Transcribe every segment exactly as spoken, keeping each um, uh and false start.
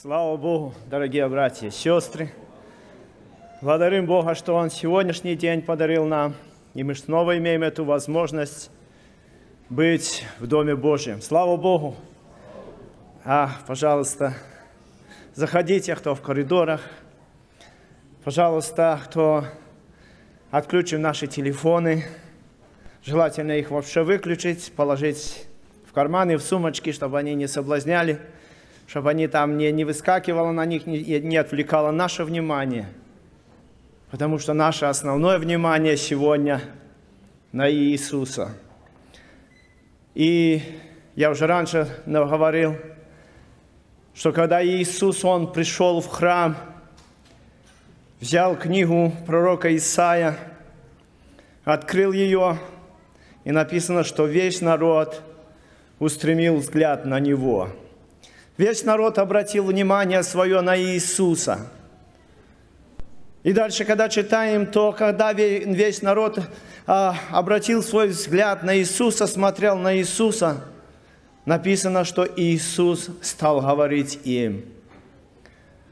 Слава Богу, дорогие братья и сестры! Благодарим Бога, что Он сегодняшний день подарил нам, и мы снова имеем эту возможность быть в Доме Божьем. Слава Богу! А, пожалуйста, заходите, кто в коридорах. Пожалуйста, кто отключим наши телефоны. Желательно их вообще выключить, положить в карманы, в сумочки, чтобы они не соблазняли, чтобы они там не, не выскакивало на них, не, не отвлекало наше внимание. Потому что наше основное внимание сегодня на Иисуса. И я уже раньше говорил, что когда Иисус, Он пришел в храм, взял книгу пророка Исаия, открыл ее, и написано, что весь народ устремил взгляд на Него. Весь народ обратил внимание свое на Иисуса. И дальше, когда читаем, то когда весь народ а, обратил свой взгляд на Иисуса, смотрел на Иисуса, написано, что Иисус стал говорить им.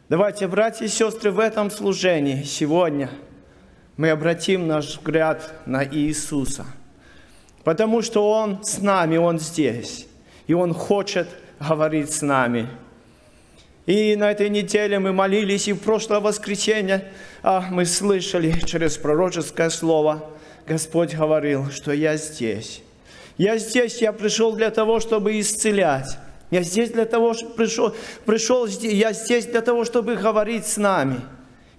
Давайте, братья и сестры, в этом служении сегодня мы обратим наш взгляд на Иисуса. Потому что Он с нами, Он здесь. И Он хочет говорить с нами. И на этой неделе мы молились, и в прошлое воскресенье а, мы слышали через пророческое слово, Господь говорил, что «Я здесь». «Я здесь, я пришел для того, чтобы исцелять. Я здесь для того, чтобы пришел, пришел, я здесь для того, чтобы говорить с нами».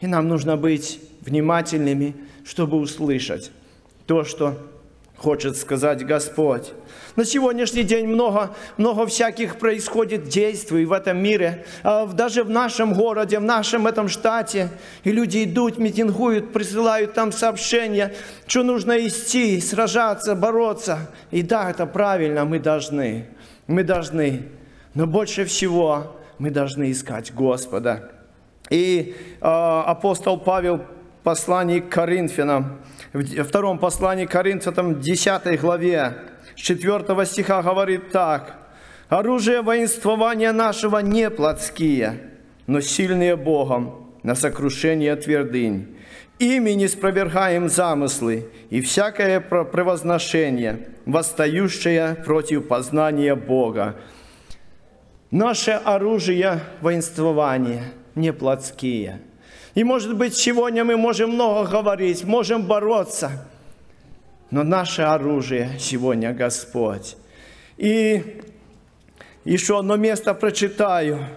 И нам нужно быть внимательными, чтобы услышать то, что хочет сказать Господь. На сегодняшний день много, много всяких происходит действий в этом мире, даже в нашем городе, в нашем этом штате. И люди идут, митингуют, присылают там сообщения, что нужно идти, сражаться, бороться. И да, это правильно, мы должны, мы должны. Но больше всего мы должны искать Господа. И э, апостол Павел в послании к Коринфянам, в втором послании к Коринфянам, десятой главе, с четвёртого стиха говорит так. «Оружие воинствования нашего не плотские, но сильные Богом на сокрушение твердынь. Ими не спровергаем замыслы и всякое превозношение, восстающее против познания Бога». Наше оружие воинствования не плотские. И, может быть, сегодня мы можем много говорить, можем бороться, но наше оружие сегодня Господь. И еще одно место прочитаю.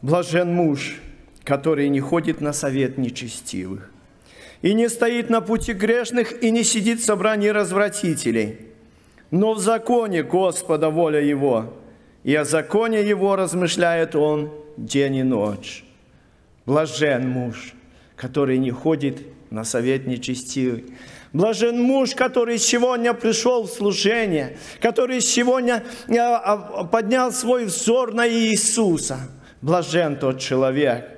«Блажен муж, который не ходит на совет нечестивых, и не стоит на пути грешных, и не сидит в собрании развратителей, но в законе Господа воля его, и о законе его размышляет он день и ночь». Блажен муж, который не ходит на совет нечестивый. Блажен муж, который сегодня пришел в служение, который сегодня поднял свой взор на Иисуса. Блажен тот человек.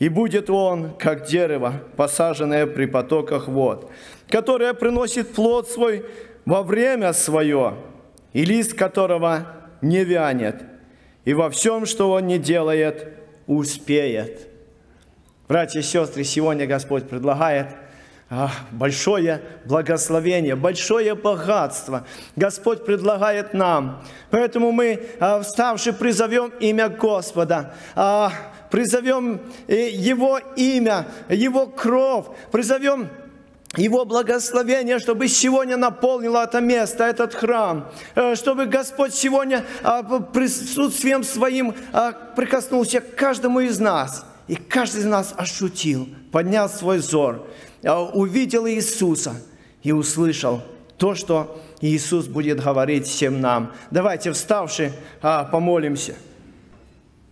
И будет он, как дерево, посаженное при потоках вод, которое приносит плод свой во время свое, и лист которого не вянет, и во всем, что он не делает, успеет. Братья и сестры, сегодня Господь предлагает большое благословение, большое богатство. Господь предлагает нам. Поэтому мы, вставши, призовем имя Господа, призовем Его имя, Его кровь, призовем Его благословение, чтобы сегодня наполнило это место, этот храм, чтобы Господь сегодня присутствием Своим прикоснулся к каждому из нас. И каждый из нас ощутил, поднял свой взор, увидел Иисуса и услышал то, что Иисус будет говорить всем нам. Давайте, вставши, помолимся.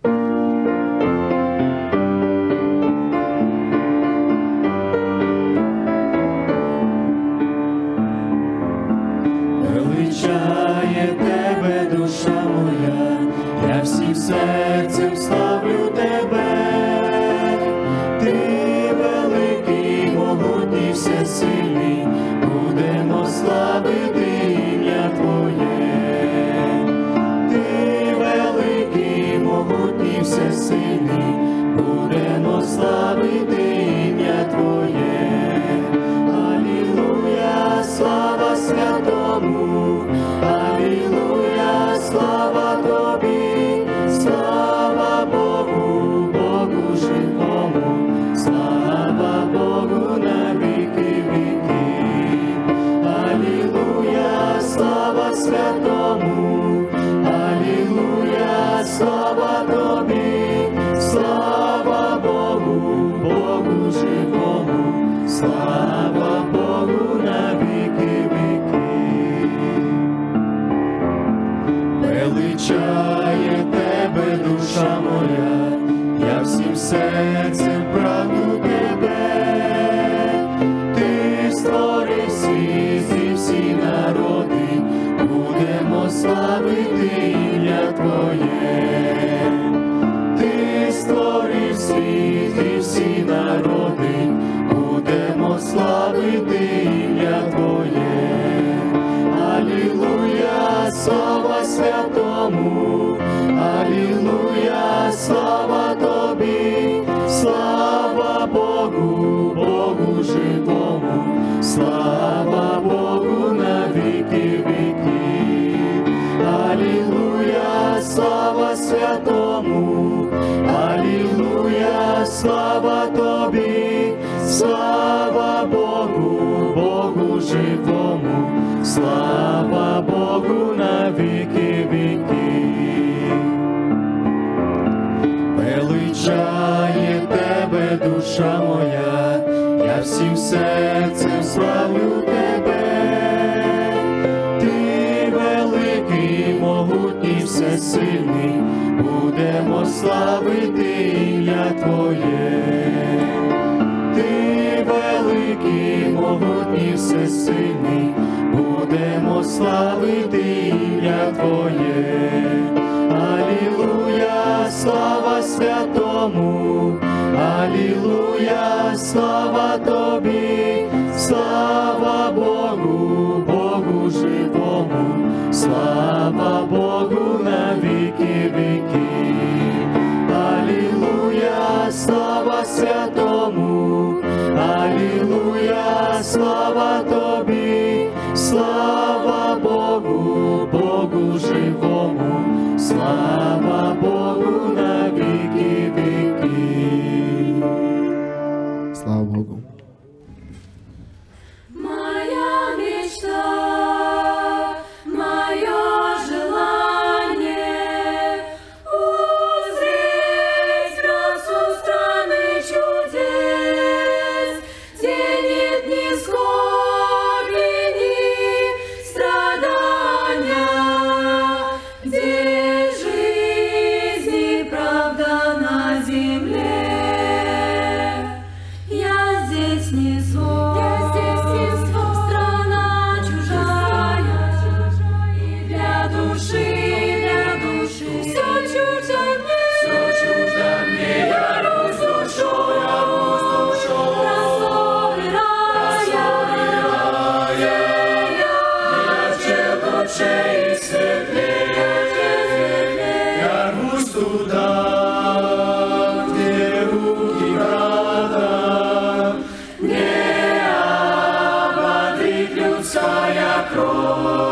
Величає тебе, душа моя, я всім серцем славлю тебе. Всесильний, будемо славити ім'я Твоє. Ти великий. Сини, будемо славити ім'я Твоє. Алілуя, слава Святому, алілуя, слава Тобі, слава Богу, Богу живому, слава Богу на віки віків. Алілуя, слава Святому, алілуя, слава Тобі. Слава Богу, Богу живому, слава Богу на віки віки. Величає Тебе душа моя, я всім серцем прагну Тебе. Ти створив світ і всі народи, будемо славити ім'я Твоє. Створив світ і всі народи, будемо славити ім'я Твоє. Алілуя, слава Святому, алілуя, слава Тобі, слава Богу, Богу живому, слава Богу на віки віків. Алілуя, слава Святому, алілуя, слава Тобі, слава Богу, Богу живому, слава Богу на віки віки. Величає Тебе душа моя, я всім серцем славлю Тебе. Ти великий, могутній, всесильний, будемо славити ім'я Твоє. Ти великий, могутній, всесильний, будемо славити ім'я Твоє. Алілуя, слава Святому, алілуя, слава Тобі, слава Богу, Богу живому, слава Богу на віки віки. Алілуя, слава Святому, алілуя, слава Тобі, слава Богу, Богу живому, слава Богу на віки віки. Слава Богу. Моя мечта. Родной.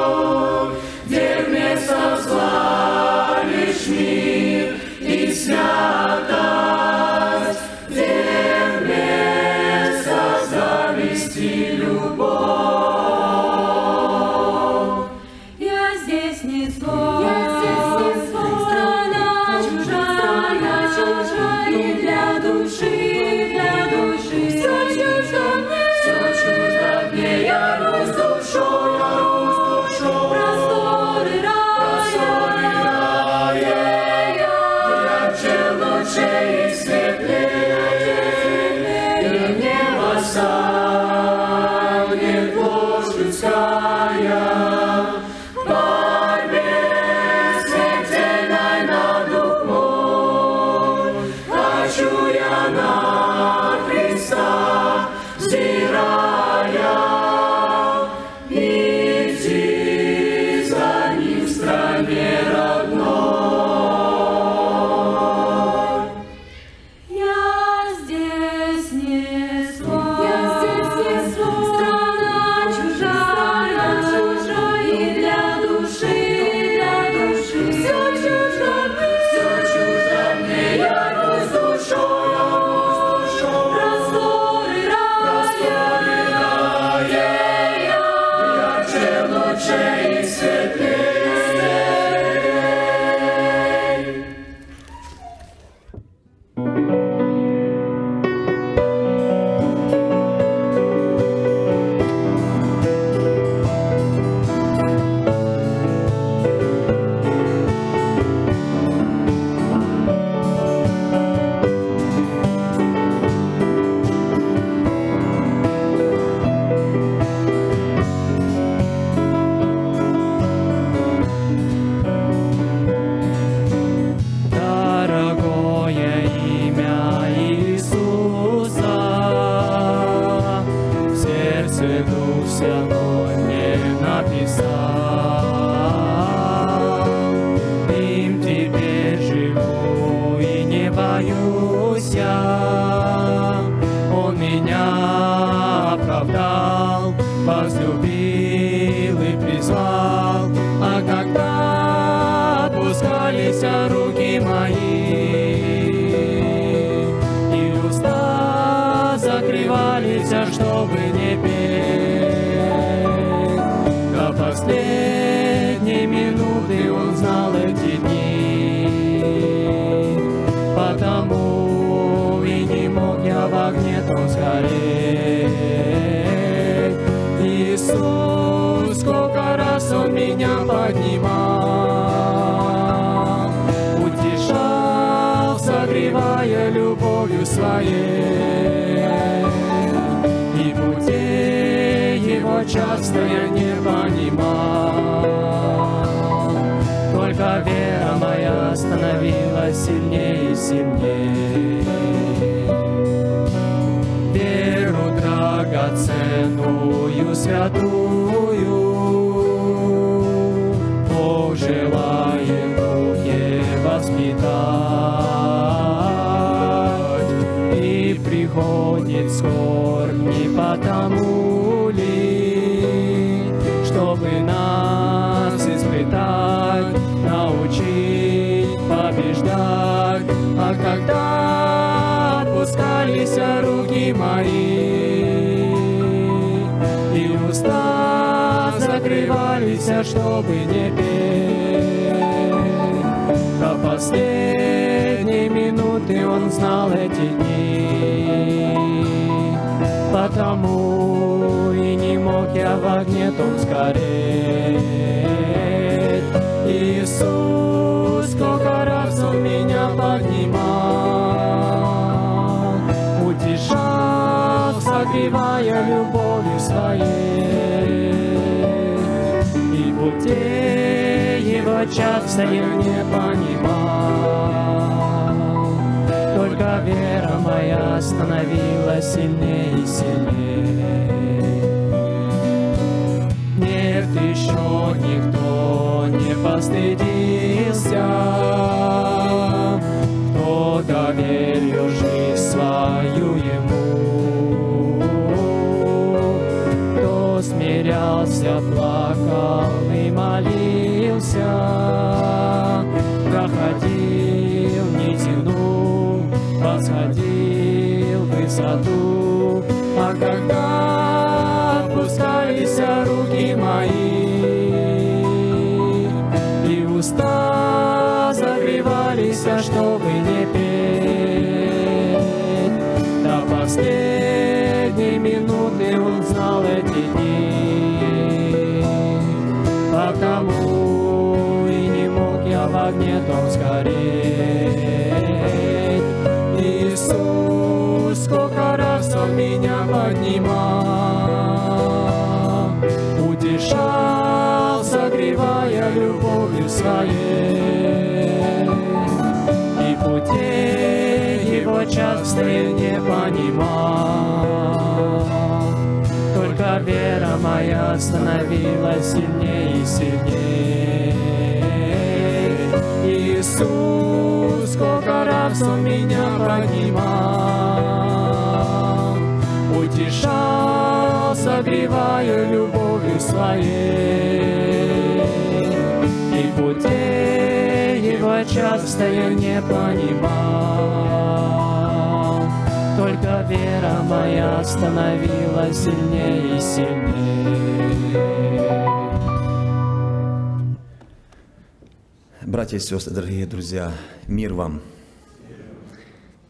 Братья и сестры, дорогие друзья, мир вам!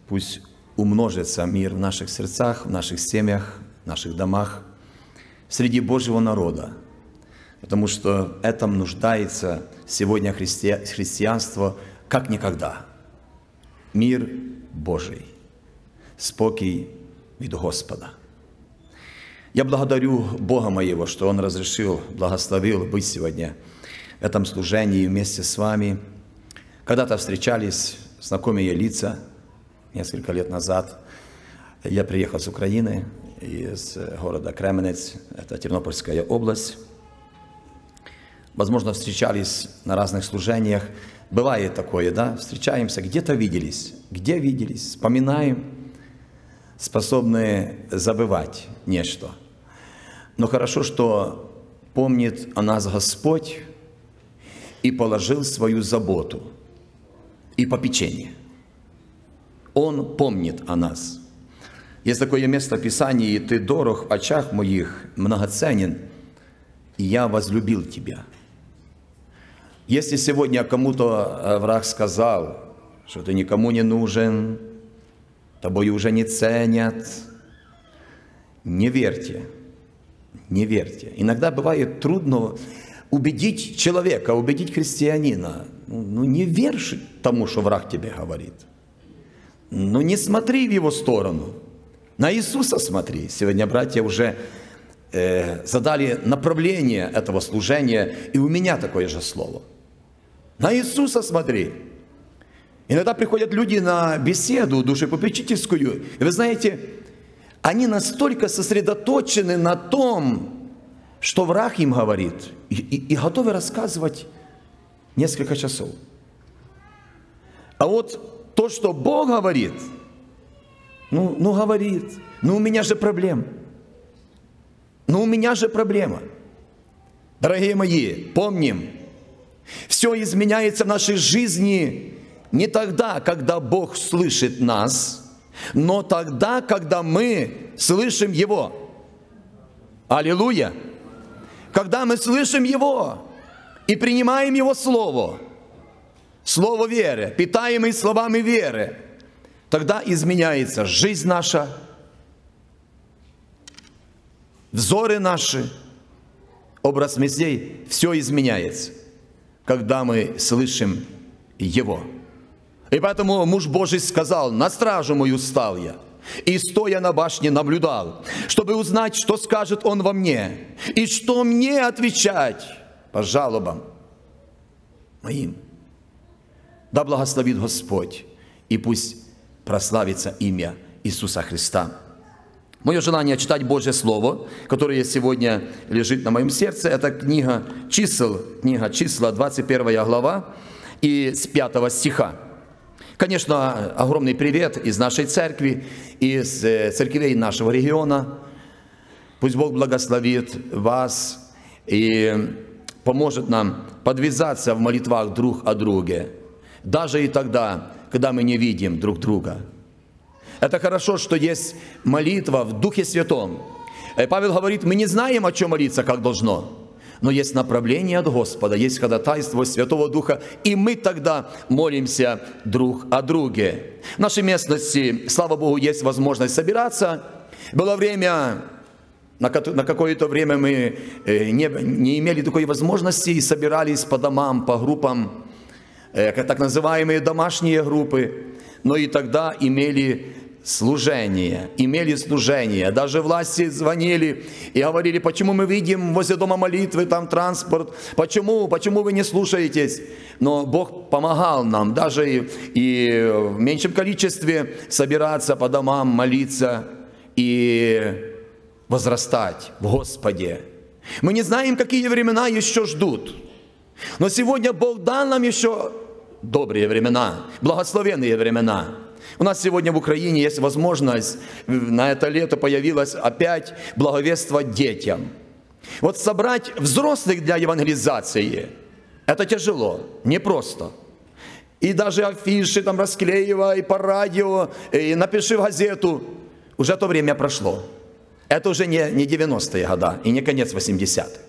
Пусть умножится мир в наших сердцах, в наших семьях, в наших домах, среди Божьего народа. Потому что в этом нуждается сегодня христи... христианство как никогда. Мир Божий, спокой від Господа. Я благодарю Бога моего, что Он разрешил, благословил быть сегодня в этом служении вместе с вами. Когда-то встречались знакомые лица, несколько лет назад. Я приехал с Украины, из города Кременец, это Тернопольская область. Возможно, встречались на разных служениях. Бывает такое, да? Встречаемся, где-то виделись. Где виделись? Вспоминаем. Способны забывать нечто. Но хорошо, что помнит о нас Господь и положил свою заботу и попечение. Он помнит о нас. Есть такое место в Писании: «Ты дорог в очах моих, многоценен, и я возлюбил тебя». Если сегодня кому-то враг сказал, что ты никому не нужен, тобой уже не ценят, не верьте, не верьте. Иногда бывает трудно убедить человека, убедить христианина. Ну, не верь тому, что враг тебе говорит. Ну, не смотри в его сторону. На Иисуса смотри. Сегодня братья уже э, задали направление этого служения, и у меня такое же слово. На Иисуса смотри. Иногда приходят люди на беседу душепопечительскую, и вы знаете, они настолько сосредоточены на том, что враг им говорит, и, и, и готовы рассказывать несколько часов. А вот то, что Бог говорит, ну, ну говорит, ну у меня же проблема, ну у меня же проблема. Дорогие мои, помним, все изменяется в нашей жизни не тогда, когда Бог слышит нас, но тогда, когда мы слышим Его. Аллилуйя! Когда мы слышим Его и принимаем Его Слово, Слово веры, питаемые словами веры, тогда изменяется жизнь наша, взоры наши, образ мыслей, все изменяется, когда мы слышим Его. И поэтому муж Божий сказал: «На стражу мою стал я, и стоя на башне наблюдал, чтобы узнать, что скажет он во мне, и что мне отвечать по жалобам моим». Да благословит Господь, и пусть прославится имя Иисуса Христа. Мое желание читать Божье Слово, которое сегодня лежит на моем сердце, это книга чисел, книга числа, двадцать первая глава, и с пятого стиха. Конечно, огромный привет из нашей церкви, из церквей нашего региона. Пусть Бог благословит вас и поможет нам подвязаться в молитвах друг о друге, даже и тогда, когда мы не видим друг друга. Это хорошо, что есть молитва в Духе Святом. Павел говорит: мы не знаем, о чем молиться, как должно. Но есть направление от Господа, есть ходатайство Святого Духа, и мы тогда молимся друг о друге. В нашей местности, слава Богу, есть возможность собираться. Было время, на какое-то время мы не, не имели такой возможности и собирались по домам, по группам, так называемые домашние группы, но и тогда имели служение, имели служение. Даже власти звонили и говорили: почему мы видим возле дома молитвы, там транспорт, почему, почему вы не слушаетесь? Но Бог помогал нам даже и, и в меньшем количестве собираться по домам, молиться и возрастать в Господе. Мы не знаем, какие времена еще ждут, но сегодня Бог дал нам еще добрые времена, благословенные времена. У нас сегодня в Украине есть возможность, на это лето появилось опять благовествовать детям. Вот собрать взрослых для евангелизации, это тяжело, непросто. И даже афиши там расклеивай, по радио, и напиши в газету. Уже то время прошло. Это уже не, не девяностые годы и не конец восьмидесятых.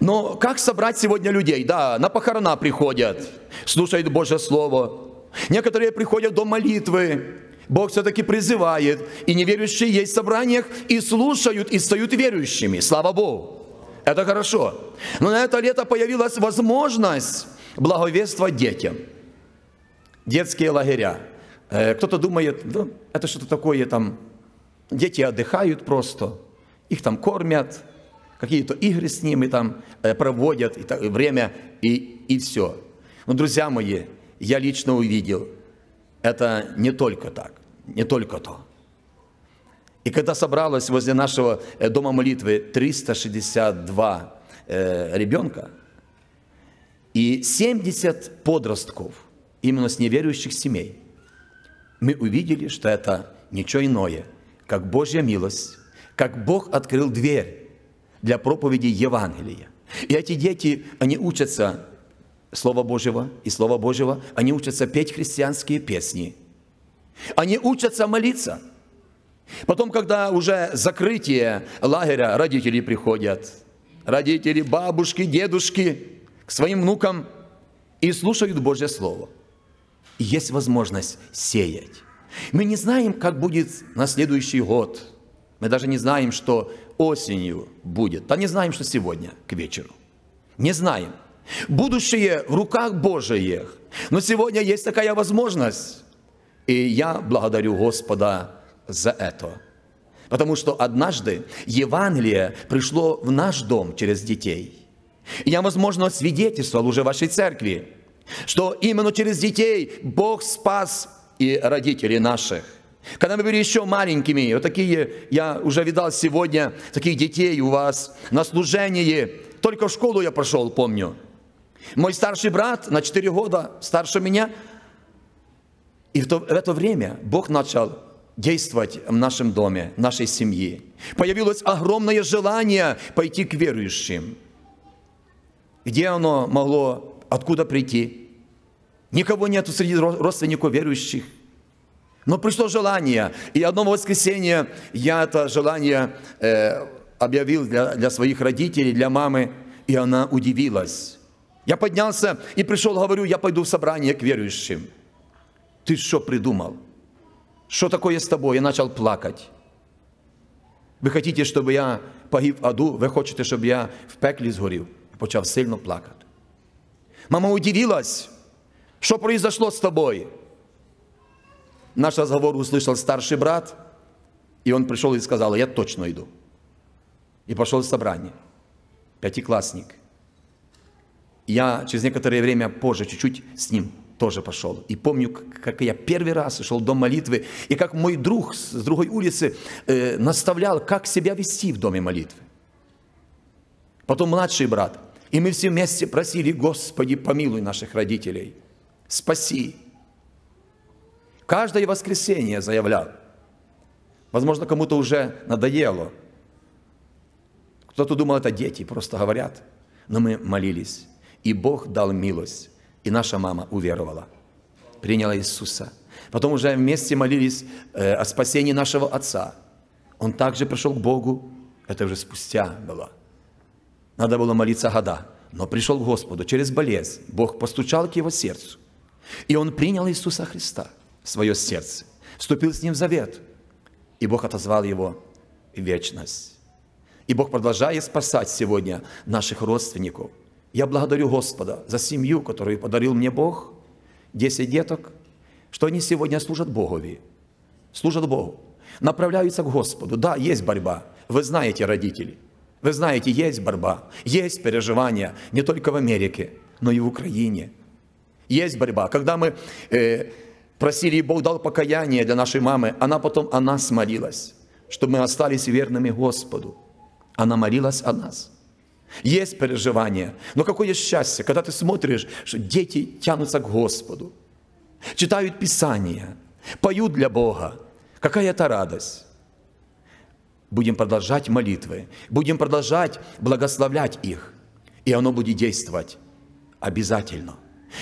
Но как собрать сегодня людей? Да, на похорона приходят, слушают Божье Слово. Некоторые приходят до молитвы. Бог все-таки призывает. И неверующие есть в собраниях, и слушают, и стают верующими. Слава Богу. Это хорошо. Но на это лето появилась возможность благовествовать детям. Детские лагеря. Кто-то думает, ну, это что-то такое там. Дети отдыхают просто. Их там кормят. Какие-то игры с ними там проводят. И так, и время, и, и все. Но, друзья мои, я лично увидел, это не только так, не только то. И когда собралось возле нашего дома молитвы триста шестьдесят два э, ребенка и семьдесят подростков, именно с неверующих семей, мы увидели, что это ничего иное, как Божья милость, как Бог открыл дверь для проповеди Евангелия. И эти дети, они учатся Слова Божьего и Слова Божьего, они учатся петь христианские песни. Они учатся молиться. Потом, когда уже закрытие лагеря, родители приходят. Родители, бабушки, дедушки к своим внукам и слушают Божье Слово. И есть возможность сеять. Мы не знаем, как будет на следующий год. Мы даже не знаем, что осенью будет. Да не знаем, что сегодня к вечеру. Не знаем. Будущее в руках Божьих. Но сегодня есть такая возможность. И я благодарю Господа за это. Потому что однажды Евангелие пришло в наш дом через детей. И я, возможно, свидетельствовал уже в вашей церкви, что именно через детей Бог спас и родителей наших. Когда мы были еще маленькими, вот такие, я уже видал сегодня, таких детей у вас на служении. Только в школу я пошел, помню. Мой старший брат на четыре года старше меня. И в, то, в это время Бог начал действовать в нашем доме, в нашей семье. Появилось огромное желание пойти к верующим. Где оно могло, откуда прийти? Никого нету среди родственников верующих. Но пришло желание. И одно воскресенье я это желание... Э, объявил для, для своих родителей, для мамы, и она удивилась. Я поднялся и пришел, говорю, я пойду в собрание к верующим. Ты что придумал? Что такое с тобой? Я начал плакать. Вы хотите, чтобы я погиб в аду? Вы хотите, чтобы я в пеклі сгорел? Я почав сильно плакать. Мама удивилась. Что произошло с тобой? Наш разговор услышал старший брат, и он пришел и сказал, я точно иду. И пошел в собрание. Пятиклассник. Я через некоторое время позже чуть-чуть с ним тоже пошел. И помню, как я первый раз шел в дом молитвы, и как мой друг с другой улицы э, наставлял, как себя вести в доме молитвы. Потом младший брат. И мы все вместе просили, Господи, помилуй наших родителей. Спаси. Каждое воскресенье заявлял. Возможно, кому-то уже надоело. Кто-то думал, это дети, просто говорят. Но мы молились. И Бог дал милость. И наша мама уверовала. Приняла Иисуса. Потом уже вместе молились э, о спасении нашего отца. Он также пришел к Богу. Это уже спустя было. Надо было молиться года. Но пришел к Господу через болезнь. Бог постучал к его сердцу. И он принял Иисуса Христа в свое сердце. Вступил с ним в завет. И Бог отозвал его в вечность. И Бог продолжает спасать сегодня наших родственников. Я благодарю Господа за семью, которую подарил мне Бог, десять деток, что они сегодня служат Богови, служат Богу, направляются к Господу. Да, есть борьба. Вы знаете, родители, вы знаете, есть борьба, есть переживания не только в Америке, но и в Украине. Есть борьба. Когда мы э, просили, и Бог дал покаяние для нашей мамы, она потом о нас молилась, чтобы мы остались верными Господу. Она молилась о нас. Есть переживания. Но какое счастье, когда ты смотришь, что дети тянутся к Господу. Читают Писание. Поют для Бога. Какая это радость. Будем продолжать молитвы. Будем продолжать благословлять их. И оно будет действовать. Обязательно.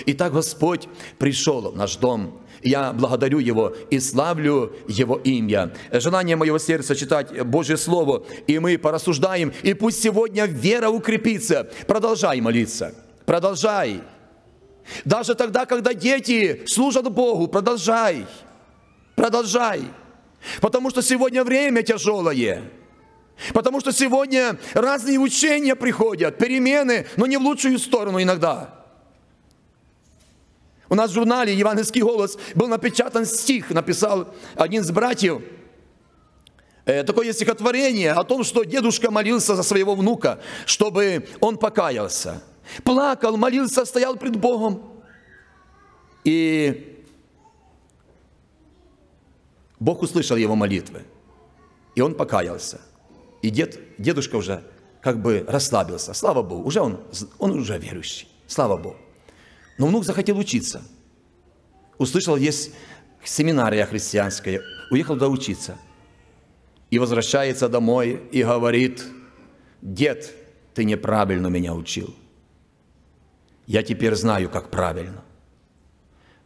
Итак, Господь пришел в наш дом. Я благодарю Его и славлю Его имя. Желание моего сердца читать Божье Слово, и мы порассуждаем, и пусть сегодня вера укрепится. Продолжай молиться, продолжай. Даже тогда, когда дети служат Богу, продолжай, продолжай. Потому что сегодня время тяжелое. Потому что сегодня разные учения приходят, перемены, но не в лучшую сторону иногда. У нас в журнале «Евангельский голос» был напечатан стих, написал один из братьев. Такое стихотворение о том, что дедушка молился за своего внука, чтобы он покаялся. Плакал, молился, стоял пред Богом. И Бог услышал его молитвы. И он покаялся. И дед, дедушка уже как бы расслабился. Слава Богу, уже он, он уже верующий. Слава Богу. Но внук захотел учиться. Услышал, есть семинария христианская. Уехал туда учиться. И возвращается домой и говорит: дед, ты неправильно меня учил. Я теперь знаю, как правильно.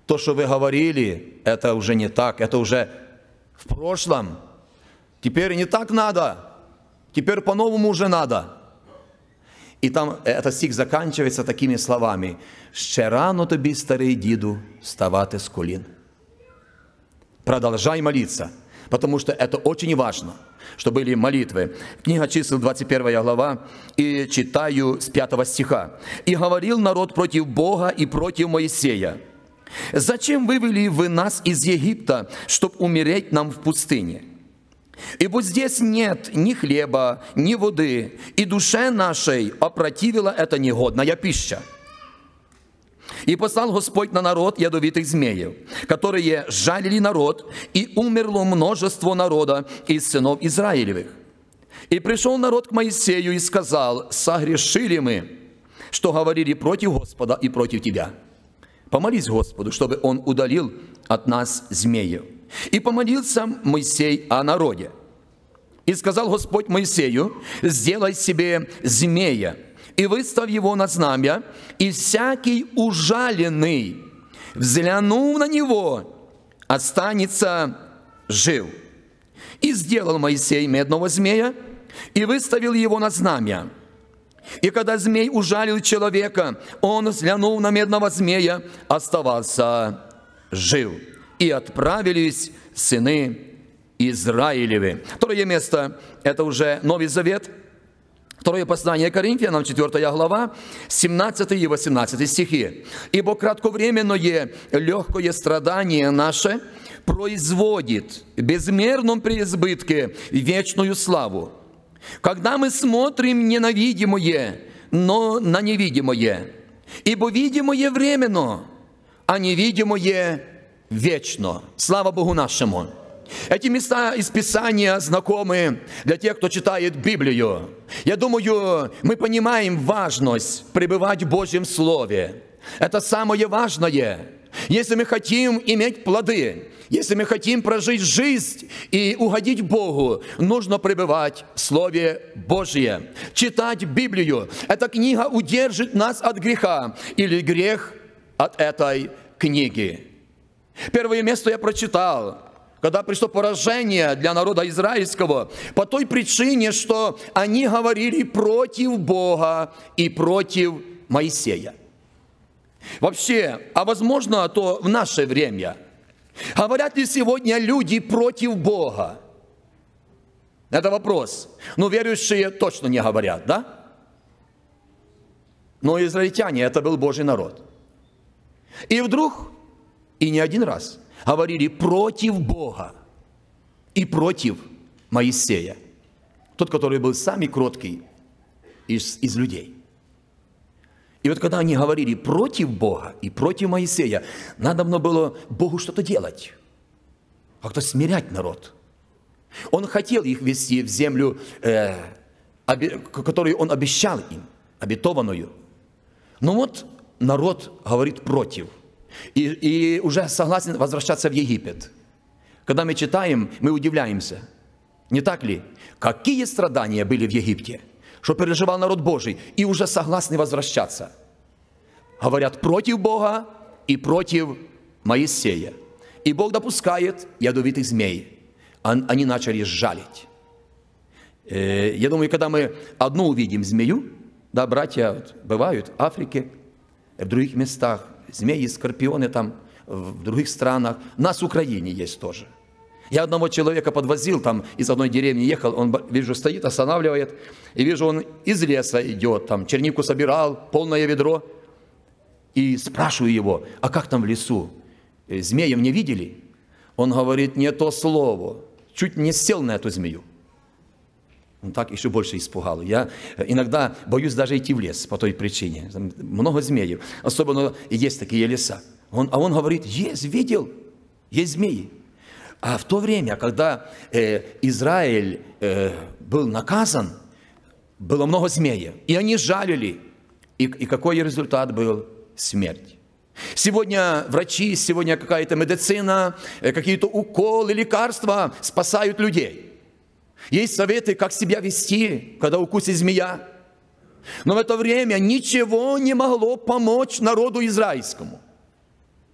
То, что вы говорили, это уже не так. Это уже в прошлом. Теперь не так надо. Теперь по-новому уже надо. І там этот стих закінчується такими словами. «Ще рано тобі, старий діду, вставати з колін». Продолжай молиться, потому что это очень важно, что были молитвы. Книга чисел, двадцать первая глава, и читаю с пятого стиха. «И говорил народ против Бога и против Моисея: зачем вывели вы нас из Египта, чтобы умереть нам в пустыне? Ибо здесь нет ни хлеба, ни воды, и душе нашей опротивила эта негодная пища. И послал Господь на народ ядовитых змеев, которые жалили народ, и умерло множество народа из сынов Израилевых. И пришел народ к Моисею и сказал: согрешили мы, что говорили против Господа и против тебя. Помолись Господу, чтобы Он удалил от нас змеев. И помолился Моисей о народе. И сказал Господь Моисею: сделай себе змея, и выставь его на знамя, и всякий ужаленный, взглянув на него, останется жив. И сделал Моисей медного змея, и выставил его на знамя. И когда змей ужалил человека, он, взглянув на медного змея, оставался жив. И отправились сыны Израилевы». Второе место – это уже Новый Завет. Второе послание Коринфянам, четвёртая глава, семнадцатый и восемнадцатый стихи. «Ибо кратковременное легкое страдание наше производит в безмерном преизбытке вечную славу. Когда мы смотрим не на видимое, но на невидимое. Ибо видимое временно, а невидимое вечно». Слава Богу нашему! Эти места из Писания знакомы для тех, кто читает Библию. Я думаю, мы понимаем важность пребывать в Божьем Слове. Это самое важное. Если мы хотим иметь плоды, если мы хотим прожить жизнь и угодить Богу, нужно пребывать в Слове Божьем. Читать Библию. Эта книга удержит нас от греха или грех от этой книги. Первое место я прочитал, когда пришло поражение для народа израильского, по той причине, что они говорили против Бога и против Моисея. Вообще, а возможно, то в наше время, говорят ли сегодня люди против Бога? Это вопрос. Но верующие точно не говорят, да? Но израильтяне, это был Божий народ. И вдруг... И не один раз говорили против Бога и против Моисея. Тот, который был самый кроткий из, из людей. И вот когда они говорили против Бога и против Моисея, надо было Богу что-то делать. Как-то смирять народ. Он хотел их вести в землю, э, обе, которую он обещал им, обетованную. Но вот народ говорит против. И, и уже согласен возвращаться в Египет. Когда мы читаем, мы удивляемся. Не так ли? Какие страдания были в Египте, что переживал народ Божий, и уже согласны возвращаться. Говорят против Бога и против Моисея. И Бог допускает ядовитых змей. Они начали жалить. Я думаю, когда мы одну увидим змею, да, братья бывают в Африке, в других местах, змеи, скорпионы там в других странах. У нас в Украине есть тоже. Я одного человека подвозил, там из одной деревни ехал, он, вижу, стоит, останавливает, и вижу, он из леса идет, там чернику собирал, полное ведро, и спрашиваю его, а как там в лесу? Змеев не видели? Он говорит, не то слово, чуть не сел на эту змею. Он так еще больше испугал. Я иногда боюсь даже идти в лес по той причине, много змеев, особенно есть такие леса. Он, а он говорит, есть, видел, есть змеи. А в то время, когда э, Израиль э, был наказан, было много змеев. И они жалили. И, и какой результат был? Смерть. Сегодня врачи, сегодня какая-то медицина, э, какие-то уколы, лекарства спасают людей. Есть советы, как себя вести, когда укусит змея. Но в это время ничего не могло помочь народу израильскому.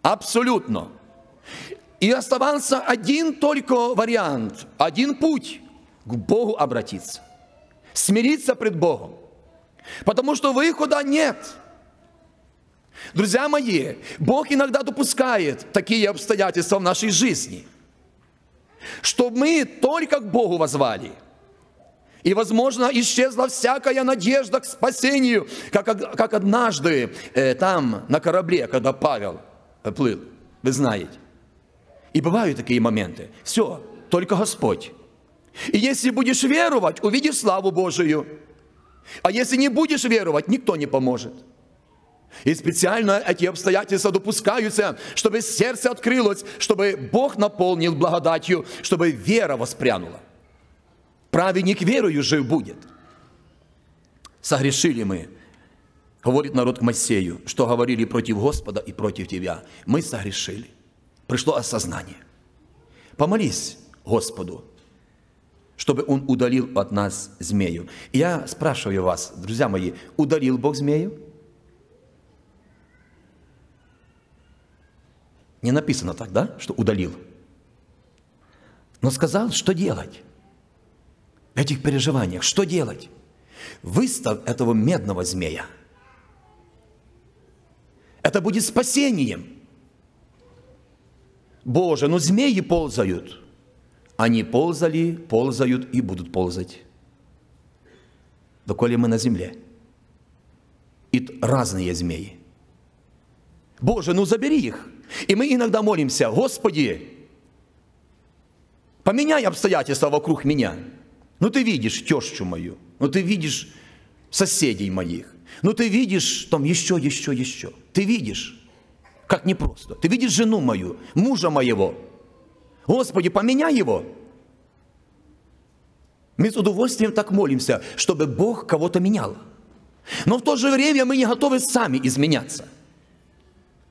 Абсолютно. И оставался один только вариант, один путь к Богу обратиться, смириться пред Богом, потому что выхода нет. Друзья мои, Бог иногда допускает такие обстоятельства в нашей жизни, чтобы мы только к Богу воззвали. И, возможно, исчезла всякая надежда к спасению, как, как однажды э, там на корабле, когда Павел э, плыл, вы знаете. И бывают такие моменты. Все, только Господь. И если будешь веровать, увидишь славу Божию. А если не будешь веровать, никто не поможет. И специально эти обстоятельства допускаются, чтобы сердце открылось, чтобы Бог наполнил благодатью, чтобы вера воспрянула. Праведник верою жив будет. Согрешили мы, говорит народ к Моисею, что говорили против Господа и против тебя. Мы согрешили. Пришло осознание. Помолись Господу, чтобы Он удалил от нас змею. И я спрашиваю вас, друзья мои, удалил Бог змею? Не написано так, да, что удалил. Но сказал, что делать в этих переживаниях, что делать? Выставь этого медного змея. Это будет спасением. Боже, ну змеи ползают. Они ползали, ползают и будут ползать. Доколе мы на земле. И разные змеи. Боже, ну забери их. И мы иногда молимся, Господи, поменяй обстоятельства вокруг меня. Ну ты видишь тещу мою, ну ты видишь соседей моих, ну ты видишь там еще, еще, еще. Ты видишь. Как непросто. Ты видишь жену мою, мужа моего. Господи, поменяй его. Мы с удовольствием так молимся, чтобы Бог кого-то менял. Но в то же время мы не готовы сами изменяться.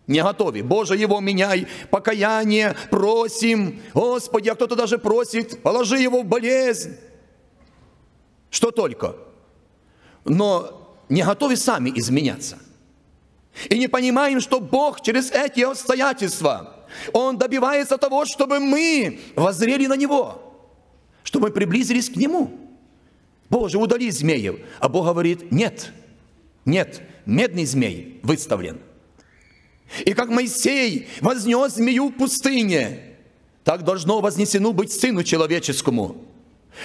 Не готовы. Боже, его меняй. Покаяние просим. Господи, а кто-то даже просит, положи его в болезнь. Что только. Но не готовы сами изменяться. И не понимаем, что Бог через эти обстоятельства, Он добивается того, чтобы мы воззрели на Него, чтобы мы приблизились к Нему. Боже, удали змеев. А Бог говорит, нет, нет, медный змей выставлен. И как Моисей вознес змею в пустыне, так должно вознесено быть Сыну Человеческому,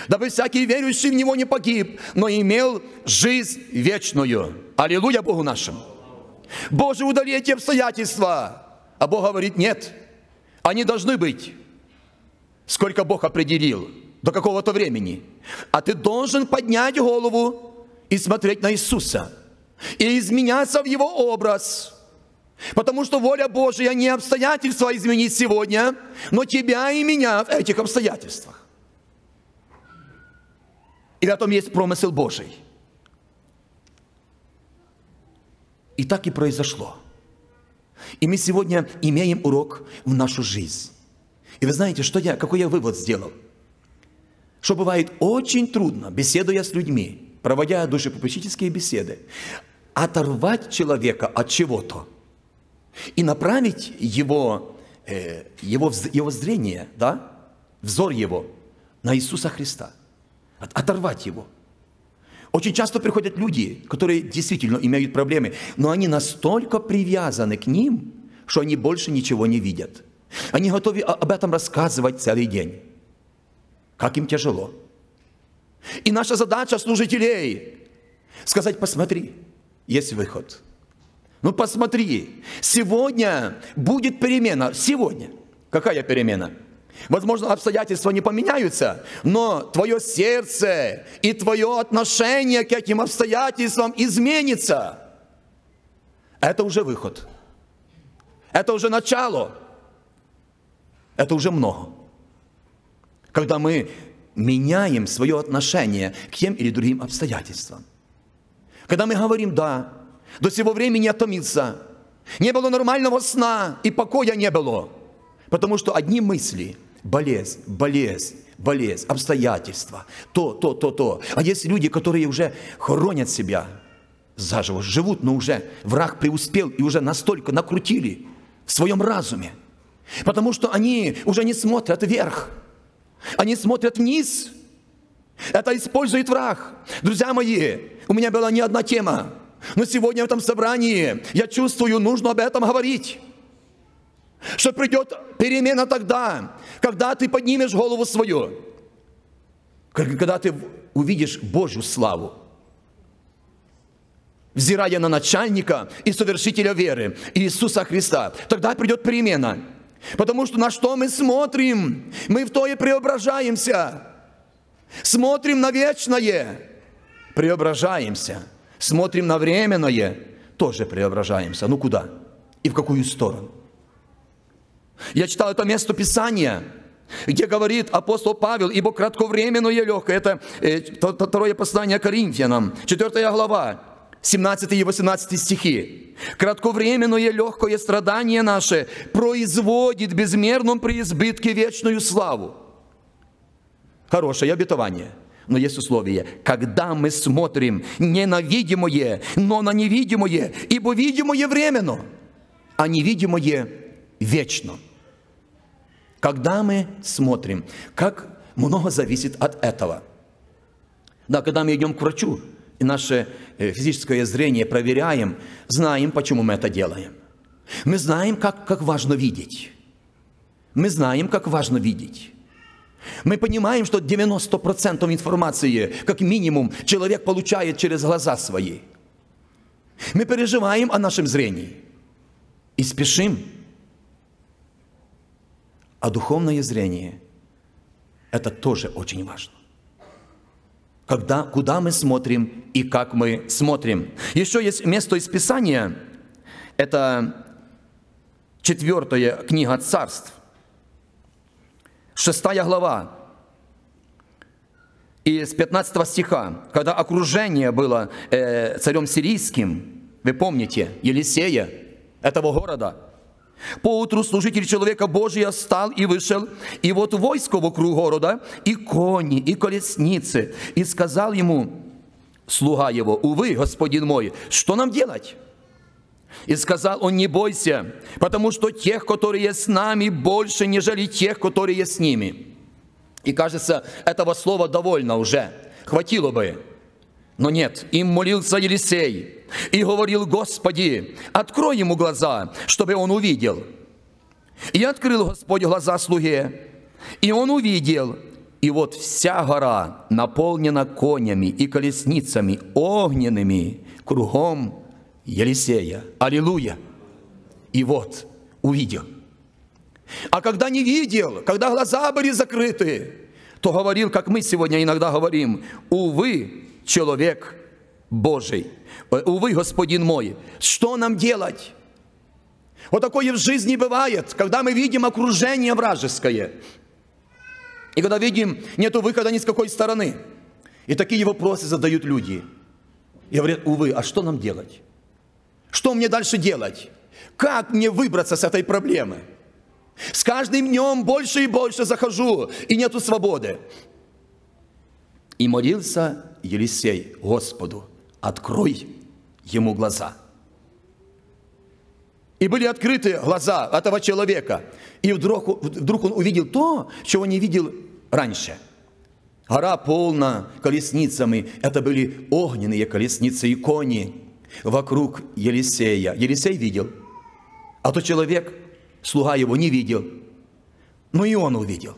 дабы всякий верующий в Него не погиб, но имел жизнь вечную. Аллилуйя Богу нашему! Боже, удали эти обстоятельства. А Бог говорит, нет, они должны быть, сколько Бог определил, до какого-то времени. А ты должен поднять голову и смотреть на Иисуса, и изменяться в Его образ. Потому что воля Божия не обстоятельства изменить сегодня, но тебя и меня в этих обстоятельствах. И в этом есть промысел Божий. И так и произошло. И мы сегодня имеем урок в нашу жизнь. И вы знаете, что я, какой я вывод сделал? Что бывает очень трудно, беседуя с людьми, проводя душепопечительские беседы, оторвать человека от чего-то и направить его, э, его, его зрение, да, взор его на Иисуса Христа. Оторвать его. Очень часто приходят люди, которые действительно имеют проблемы, но они настолько привязаны к ним, что они больше ничего не видят. Они готовы об этом рассказывать целый день. Как им тяжело. И наша задача служителей сказать: посмотри, есть выход. Ну посмотри, сегодня будет перемена. Сегодня. Какая перемена? Возможно, обстоятельства не поменяются, но твое сердце и твое отношение к этим обстоятельствам изменится. Это уже выход. Это уже начало. Это уже много. Когда мы меняем свое отношение к тем или другим обстоятельствам. Когда мы говорим: да, до сего времени отомился, не было нормального сна и покоя не было. Потому что одни мысли: болезнь, болезнь, болезнь, обстоятельства, то, то, то, то. А есть люди, которые уже хоронят себя заживо, живут, но уже враг преуспел и уже настолько накрутили в своем разуме. Потому что они уже не смотрят вверх, они смотрят вниз. Это использует враг. Друзья мои, у меня была не одна тема, но сегодня в этом собрании я чувствую, нужно об этом говорить. Что придет перемена тогда, когда ты поднимешь голову свою, когда ты увидишь Божью славу, взирая на начальника и совершителя веры Иисуса Христа. Тогда придет перемена. Потому что на что мы смотрим, мы в то и преображаемся. Смотрим на вечное, преображаемся. Смотрим на временное, тоже преображаемся. Ну куда? И в какую сторону? Я читал это место Писания, где говорит апостол Павел: ибо кратковременное легкое. Это второе послание Коринфянам, четвёртая глава, семнадцатый и восемнадцатый стихи. Кратковременное легкое страдание наше производит в безмерном преизбытке вечную славу. Хорошее обетование, но есть условие: когда мы смотрим не на видимое, но на невидимое, ибо видимое временно, а невидимое вечно. Когда мы смотрим, как много зависит от этого. Да, когда мы идем к врачу и наше физическое зрение проверяем, знаем, почему мы это делаем. Мы знаем, как, как важно видеть. Мы знаем, как важно видеть. Мы понимаем, что девяносто процентов информации, как минимум, человек получает через глаза свои. Мы переживаем о нашем зрении и спешим. А духовное зрение – это тоже очень важно. Когда, куда мы смотрим и как мы смотрим. Еще есть место из Писания. Это четвертая книга Царств, шестая глава. И с пятнадцатого стиха, когда окружение было э, царем сирийским, вы помните, Елисея, этого города. Поутру служитель человека Божия встал и вышел, и вот войско вокруг города, и кони, и колесницы. И сказал ему слуга его: увы, господин мой, что нам делать? И сказал он: не бойся, потому что тех, которые с нами, больше, нежели тех, которые с ними. И кажется, этого слова довольно уже, хватило бы. Но нет, им молился Елисей и говорил: Господи, открой ему глаза, чтобы он увидел. И открыл Господь глаза слуге, и он увидел, и вот вся гора наполнена конями и колесницами огненными кругом Елисея. Аллилуйя! И вот увидел. А когда не видел, когда глаза были закрыты, то говорил, как мы сегодня иногда говорим: увы, человек Божий, увы, господин мой, что нам делать? Вот такое в жизни бывает, когда мы видим окружение вражеское. И когда видим, нету выхода ни с какой стороны. И такие вопросы задают люди. И говорят: увы, а что нам делать? Что мне дальше делать? Как мне выбраться с этой проблемы? С каждым днем больше и больше захожу, и нету свободы. И молился Елисей Господу: открой ему глаза. И были открыты глаза этого человека. И вдруг, вдруг он увидел то, чего не видел раньше. Гора полна колесницами. Это были огненные колесницы и кони вокруг Елисея. Елисей видел, а то человек, слуга его, не видел. Но и он увидел,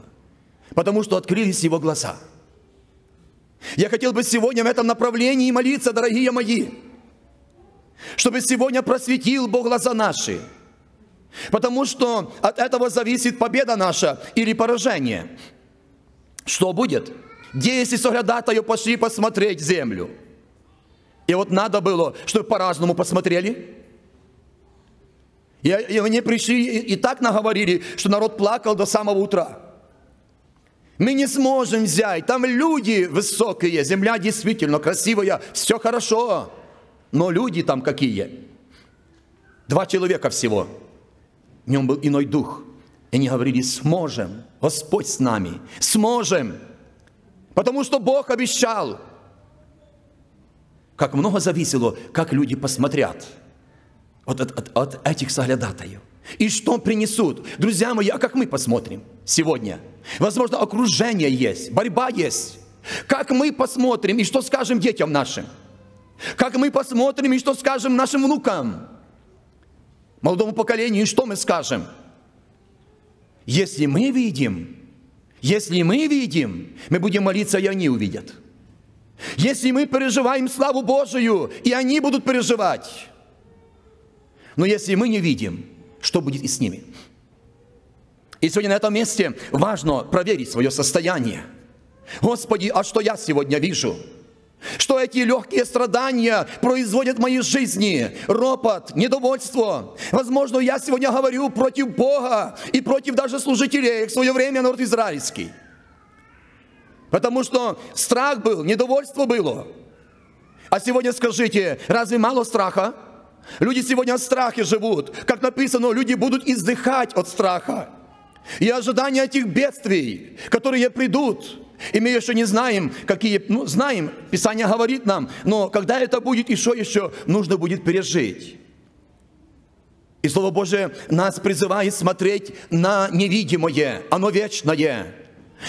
потому что открылись его глаза. Я хотел бы сегодня в этом направлении молиться, дорогие мои, чтобы сегодня просветил Бог глаза наши, потому что от этого зависит победа наша или поражение. Что будет? Десять соглядатаев пошли посмотреть землю. И вот надо было, чтобы по-разному посмотрели. И, и они пришли и, и так наговорили, что народ плакал до самого утра. Мы не сможем взять, там люди высокие, земля действительно красивая, все хорошо. Но люди там какие? Два человека всего. В нем был иной дух. И они говорили: сможем, Господь с нами, сможем. Потому что Бог обещал. Как много зависело, как люди посмотрят от, от, от этих соглядатаев. И что принесут? Друзья мои, а как мы посмотрим сегодня? Возможно, окружение есть, борьба есть. Как мы посмотрим и что скажем детям нашим? Как мы посмотрим и что скажем нашим внукам? Молодому поколению, и что мы скажем? Если мы видим, если мы видим, мы будем молиться, и они увидят. Если мы переживаем славу Божию, и они будут переживать. Но если мы не видим, что будет и с ними? И сегодня на этом месте важно проверить свое состояние. Господи, а что я сегодня вижу? Что эти легкие страдания производят в моей жизни? Ропот, недовольство. Возможно, я сегодня говорю против Бога и против даже служителей в свое время народ израильский. Потому что страх был, недовольство было. А сегодня скажите, разве мало страха? Люди сегодня от страха живут. Как написано, люди будут издыхать от страха. И ожидания этих бедствий, которые придут. И мы еще не знаем, какие... Ну, знаем, Писание говорит нам, но когда это будет, и что еще нужно будет пережить. И Слово Божие нас призывает смотреть на невидимое, оно вечное.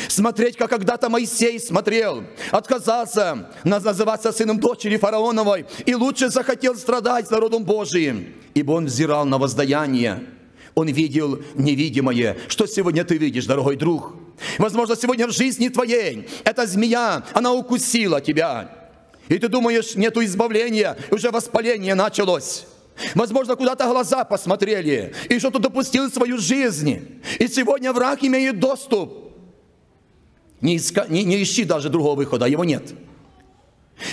Смотреть, как когда-то Моисей смотрел, отказался называться сыном дочери фараоновой и лучше захотел страдать с народом Божиим, ибо он взирал на воздаяние. Он видел невидимое. Что сегодня ты видишь, дорогой друг? Возможно, сегодня в жизни твоей эта змея, она укусила тебя. И ты думаешь, нету избавления, уже воспаление началось. Возможно, куда-то глаза посмотрели, и что-то допустил в свою жизнь. И сегодня враг имеет доступ. Не, иска, не, не ищи даже другого выхода, его нет.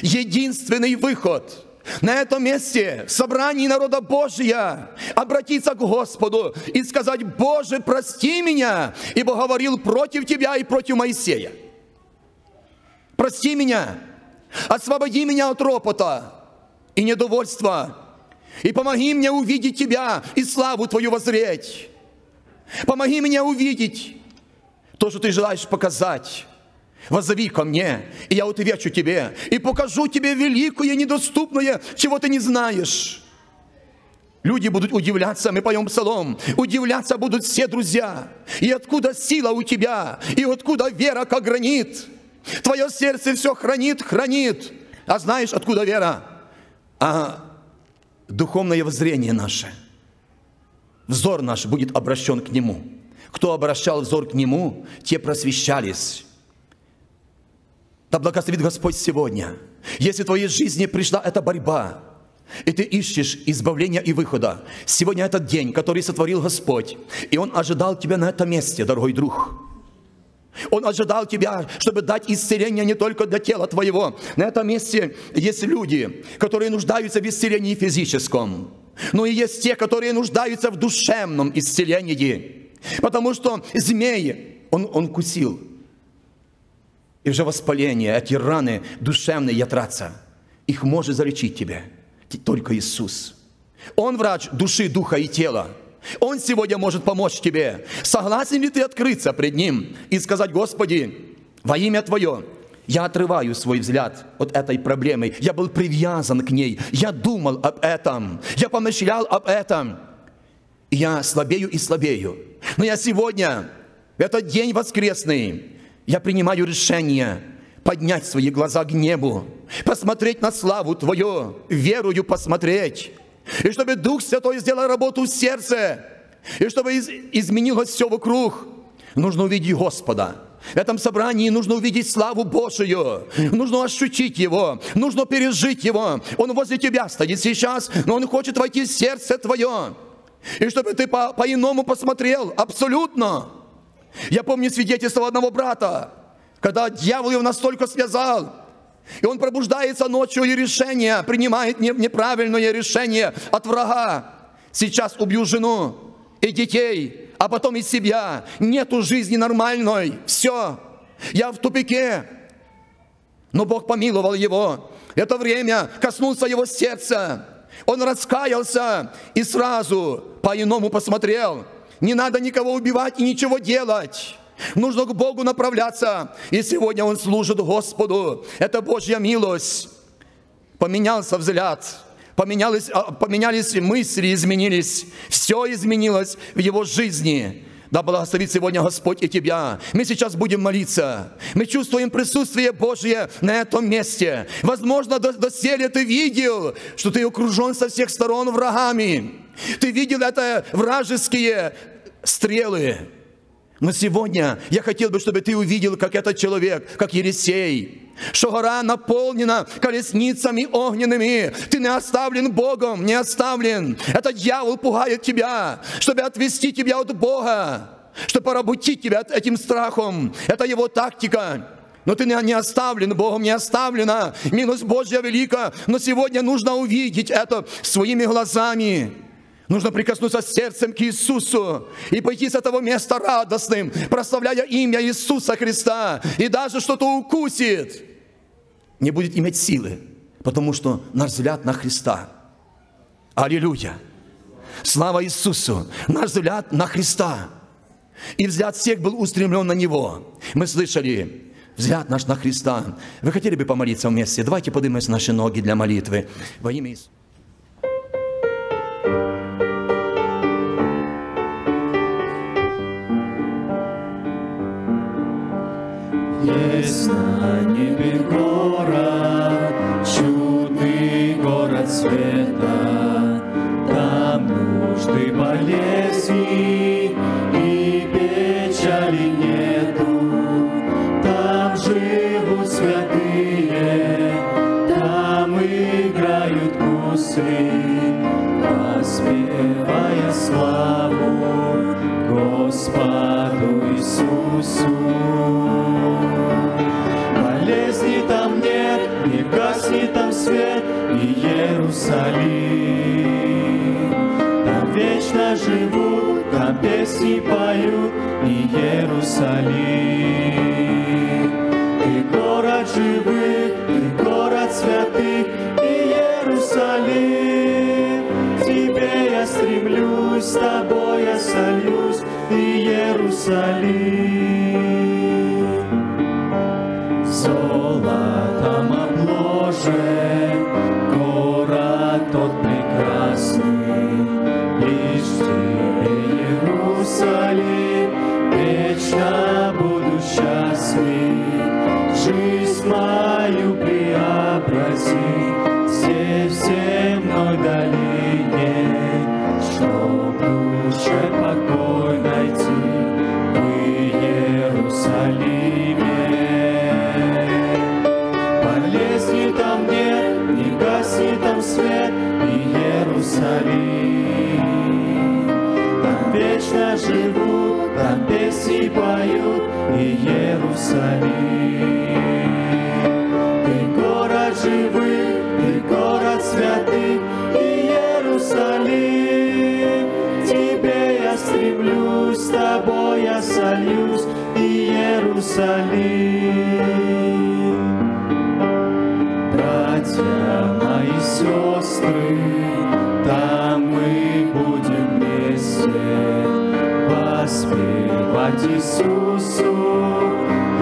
Единственный выход на этом месте, в собрании народа Божия, обратиться к Господу и сказать: Боже, прости меня, ибо говорил против Тебя и против Моисея. Прости меня, освободи меня от ропота и недовольства, и помоги мне увидеть Тебя и славу Твою воззреть. Помоги меня увидеть то, что Ты желаешь показать. Воззови ко мне, и я отвечу Тебе, и покажу Тебе великое, недоступное, чего Ты не знаешь. Люди будут удивляться, мы поем псалом, удивляться будут все друзья. И откуда сила у Тебя, и откуда вера, как гранит? Твое сердце все хранит, хранит. А знаешь, откуда вера? А духовное воззрение наше, взор наш будет обращен к Нему. Кто обращал взор к Нему, те просвещались. Да благословит Господь сегодня. Если в твоей жизни пришла эта борьба, и ты ищешь избавления и выхода, сегодня этот день, который сотворил Господь, и Он ожидал тебя на этом месте, дорогой друг. Он ожидал тебя, чтобы дать исцеление не только для тела твоего. На этом месте есть люди, которые нуждаются в исцелении физическом, но и есть те, которые нуждаются в душевном исцелении. Потому что змей, он, он кусил. И уже воспаление, эти раны душевные ятраться, их может залечить тебе только Иисус. Он врач души, духа и тела. Он сегодня может помочь тебе. Согласен ли ты открыться пред Ним и сказать: Господи, во имя Твое я отрываю свой взгляд от этой проблемы. Я был привязан к ней. Я думал об этом. Я помышлял об этом. Я слабею и слабею. Но я сегодня, в этот день воскресный, я принимаю решение поднять свои глаза к небу, посмотреть на славу Твою, верою посмотреть, и чтобы Дух Святой сделал работу в сердце, и чтобы из изменилось все вокруг. Нужно увидеть Господа. В этом собрании нужно увидеть славу Божию, нужно ощутить Его, нужно пережить Его. Он возле тебя стоит сейчас, но Он хочет войти в сердце твое. И чтобы ты по-иному посмотрел, абсолютно. Я помню свидетельство одного брата, когда дьявол его настолько связал, и он пробуждается ночью и решение, принимает неправильное решение от врага. Сейчас убью жену и детей, а потом из себя. Нету жизни нормальной. Все. Я в тупике. Но Бог помиловал его. Это время коснулся его сердца. Он раскаялся и сразу по-иному посмотрел. Не надо никого убивать и ничего делать. Нужно к Богу направляться. И сегодня он служит Господу. Это Божья милость. Поменялся взгляд. Поменялись, поменялись мысли, изменились. Все изменилось в его жизни. Да благословит сегодня Господь и тебя. Мы сейчас будем молиться. Мы чувствуем присутствие Божье на этом месте. Возможно, доселе ты видел, что ты окружен со всех сторон врагами. Ты видел это вражеские стрелы. Но сегодня я хотел бы, чтобы ты увидел, как этот человек, как Елисей, что гора наполнена колесницами огненными. Ты не оставлен Богом, не оставлен. Этот дьявол пугает тебя, чтобы отвести тебя от Бога, чтобы поработить тебя этим страхом. Это его тактика. Но ты не оставлен Богом, не оставлена. Милость Божья велика. Но сегодня нужно увидеть это своими глазами. Нужно прикоснуться сердцем к Иисусу и пойти с этого места радостным, прославляя имя Иисуса Христа. И даже что-то укусит, не будет иметь силы, потому что наш взгляд на Христа. Аллилуйя! Слава Иисусу! Наш взгляд на Христа. И взгляд всех был устремлен на Него. Мы слышали, взгляд наш на Христа. Вы хотели бы помолиться вместе? Давайте поднимемся наши ноги для молитвы. Во имя Иисуса. Есть на небе город, чудный город света, там нужды, болезни и печали нету, там живут святые, там играют гусли, воспевая славу Господу Иисусу. Там нет, не гаснет там свет, и Иерусалим. Там вечно живут, там песни поют, и Иерусалим. Ты город живых, ты город святых, и Иерусалим. К тебе я стремлюсь, с тобой я сольюсь, и Иерусалим. Золотом обложен город тот прекрасный, лишь тебе, Иерусалим, вечно буду счастлив, жизнь мою преобрази, все в земной долине, чтоб душе покой найти в Иерусалиме. Там нет, не гаснет там свет, Иерусалим. Там вечно живут, там песни поют, Иерусалим. Ты город живых, ты город святых, Иерусалим. К тебе я стремлюсь, с тобой я сольюсь, Иерусалим. Братья мои, сестры, там мы будем вместе воспевать Иисусу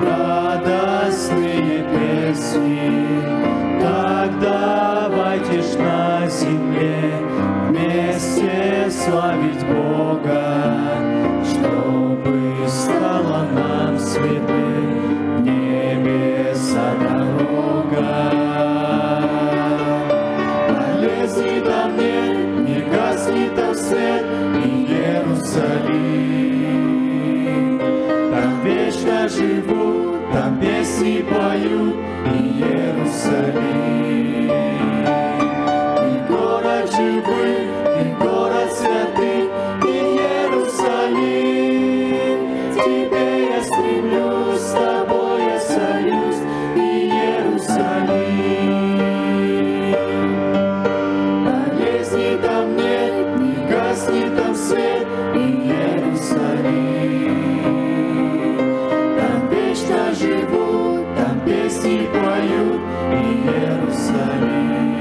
радостные песни. Когда войдешь на земле, вместе славить Бога, чтобы стало нам светлее в небесах. я живу, там песни поют, и Иерусалим. И город живых, и город святых, и Иерусалим. Тебе я стремлюсь, с тобой я союз, и Иерусалим. Болезни там нет, не гаснет там свет, и Иерусалим. Живут, там песни поют, и Иерусалим.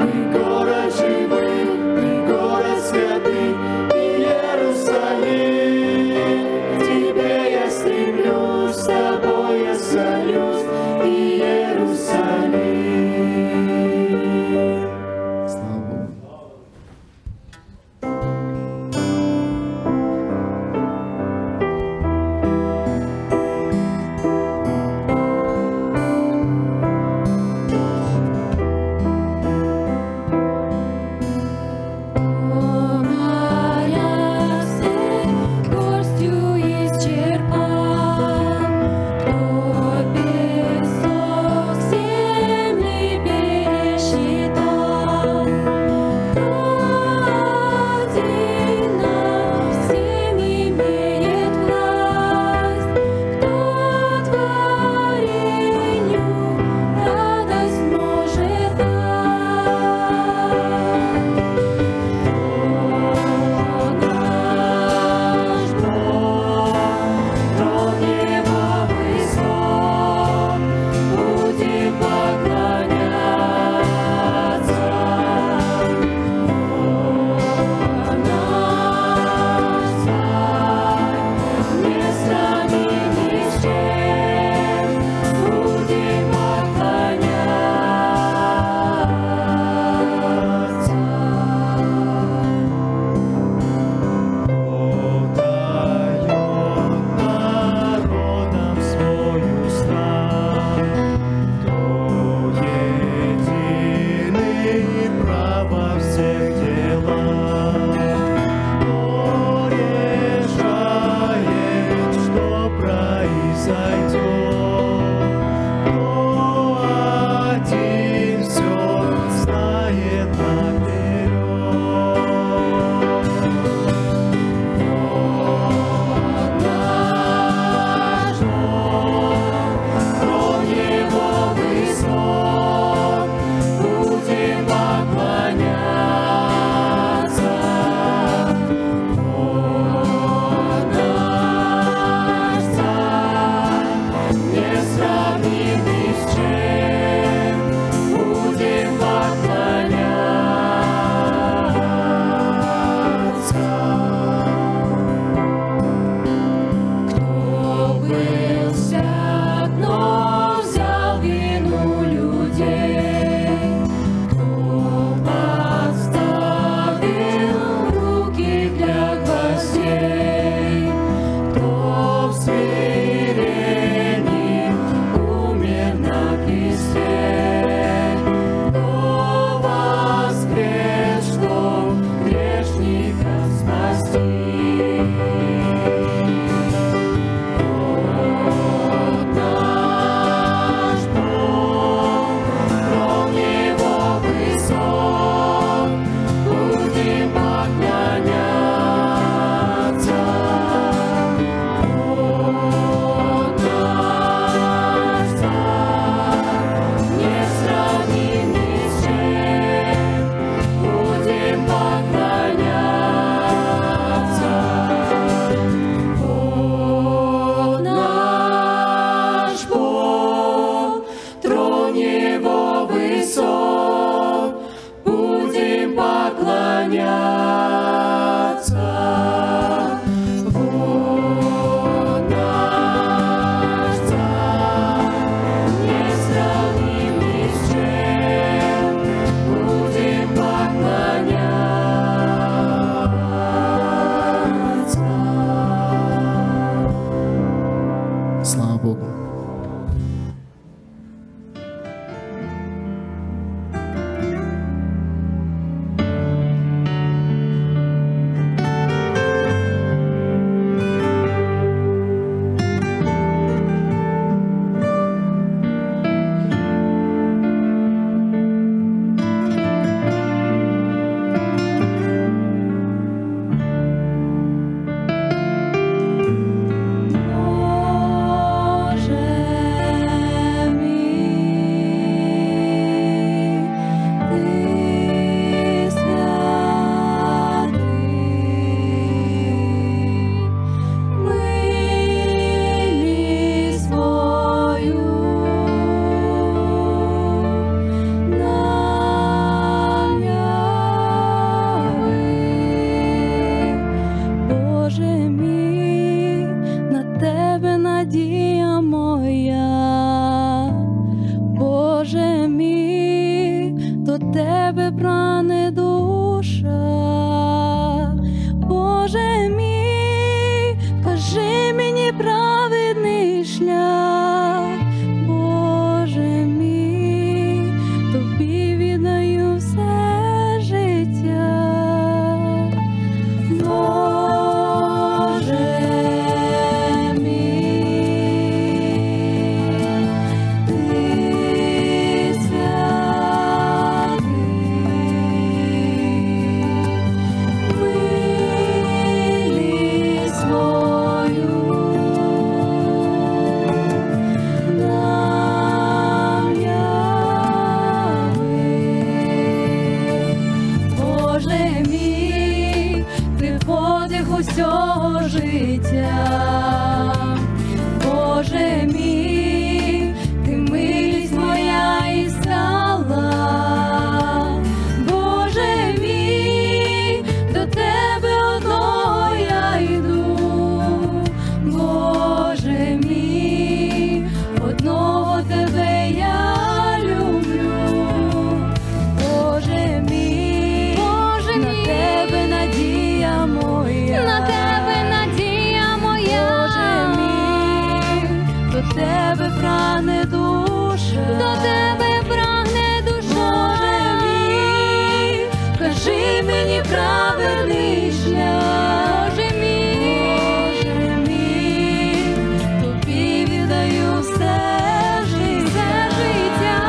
И город живых, и город святых, и Иерусалим. К тебе я стремлюсь, с тобой я союз, и Иерусалим. Слава Богу. шлях, Боже мій, тобі віддаю все життя. Боже мій, ти святий, милі свою. Усього життя, Боже мій, ти милість моя і стала, Боже мій, до тебе одного я йду, Боже мій, одного тебе я люблю, Боже мій, Боже на мій. Тебе надія моя. До тебе прагне душа, до тебе прагне душа, Боже мій, кажи мені правильний шлях, Боже мій, Боже мій, тобі віддаю все життя,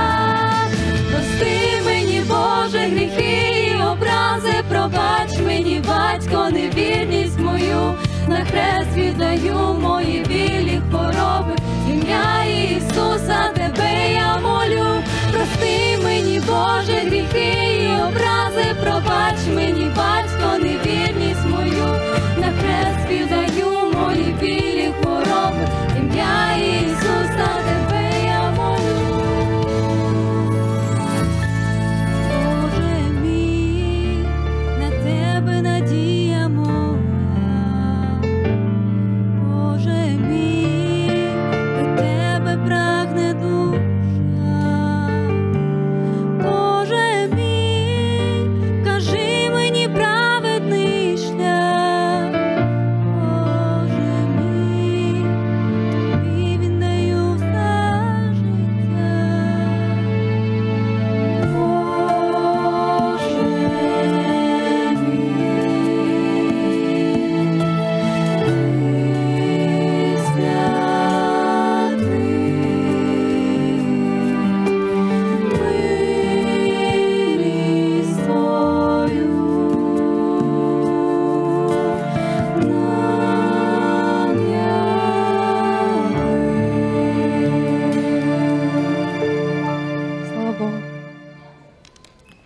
прости мені, Боже, гріхи і образи, пробач мені, батько, невірність мою, на хрест віддаю мої білі хвороби. Ім'я Ісуса тебе я молю, прости мені, Боже, гріхи і образи, пробач мені, батько, невірність мою, на хрест віддаю мої білі хвороби, ім'я Ісуса тебе я молю. Боже мій, на тебе надія моя, Боже мій, прагне душа, Боже мій, кажи мені праведний шлях, Боже мій, тобі віддаю все життя, Боже мій, ти святий.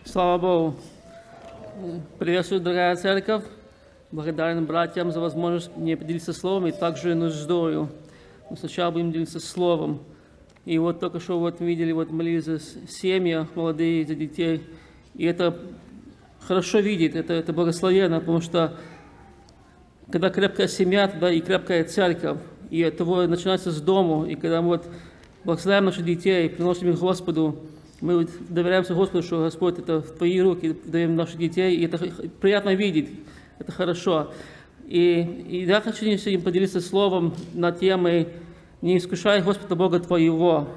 Слава Богу! Приветствую, дорогая церковь! Благодарен братьям за возможность мне поделиться словом и также нуждою. Мы сначала будем делиться словом. И вот только что вот видели, вот молились за семьи, молодые, за детей. И это хорошо видеть, это, это благословенно, потому что когда крепкая семья, тогда и крепкая церковь. И это вот начинается с дому. И когда мы вот благословляем наших детей, приносим их Господу, мы доверяемся Господу, что Господь, это в Твои руки, даем наших детей, и это приятно видеть, это хорошо. И, и я хочу сегодня поделиться словом на тему «Не искушай Господа Бога Твоего».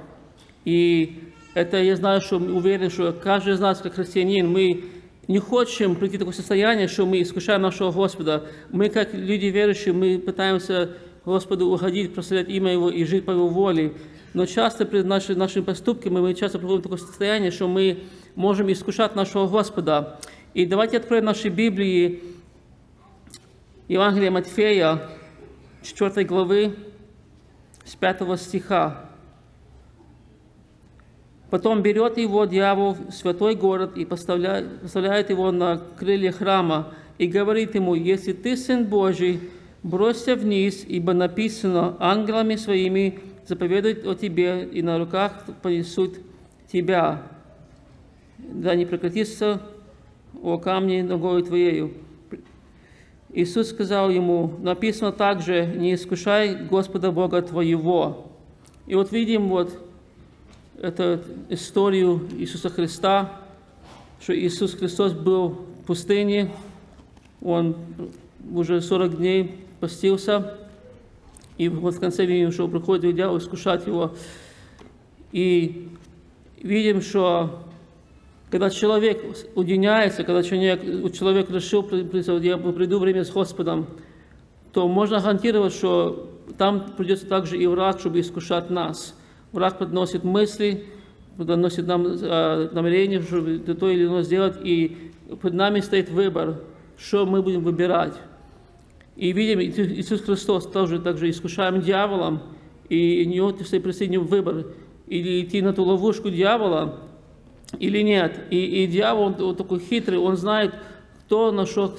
И это я знаю, что уверен, что каждый из нас, как христианин, мы не хотим прийти в такое состояние, что мы искушаем нашего Господа. Мы, как люди верующие, мы пытаемся Господу угодить, прославлять имя Его и жить по Его воле. Но часто при наши, нашими поступками мы часто приходим в такое состояние, что мы можем искушать нашего Господа. И давайте откроем наши Библии, Евангелие Матфея, четвёртой главы, с пятого стиха. «Потом берет его дьявол в святой город и поставляет, поставляет его на крылья храма и говорит ему: «Если ты Сын Божий, бросься вниз, ибо написано: ангелами своими заповедуют о тебе, и на руках понесут тебя. Да не прокатится о камне ногою твоею». Иисус сказал ему: написано также: «Не искушай Господа Бога твоего». И вот видим вот эту историю Иисуса Христа, что Иисус Христос был в пустыне, Он уже сорок дней постился, И вот в конце видим, что приходит дьявол искушать его. И видим, что когда человек уединяется, когда человек, человек решил, я приду время с Господом, то можно гарантировать, что там придется также и враг, чтобы искушать нас. Враг подносит мысли, подносит нам э, намерение, чтобы то или иное сделать, и под нами стоит выбор, что мы будем выбирать. И видим, Иисус Христос тоже также искушаем дьяволом, и у него присоединен выбор, или идти на ту ловушку дьявола, или нет. И, и дьявол, он, он такой хитрый, он знает, кто на шо,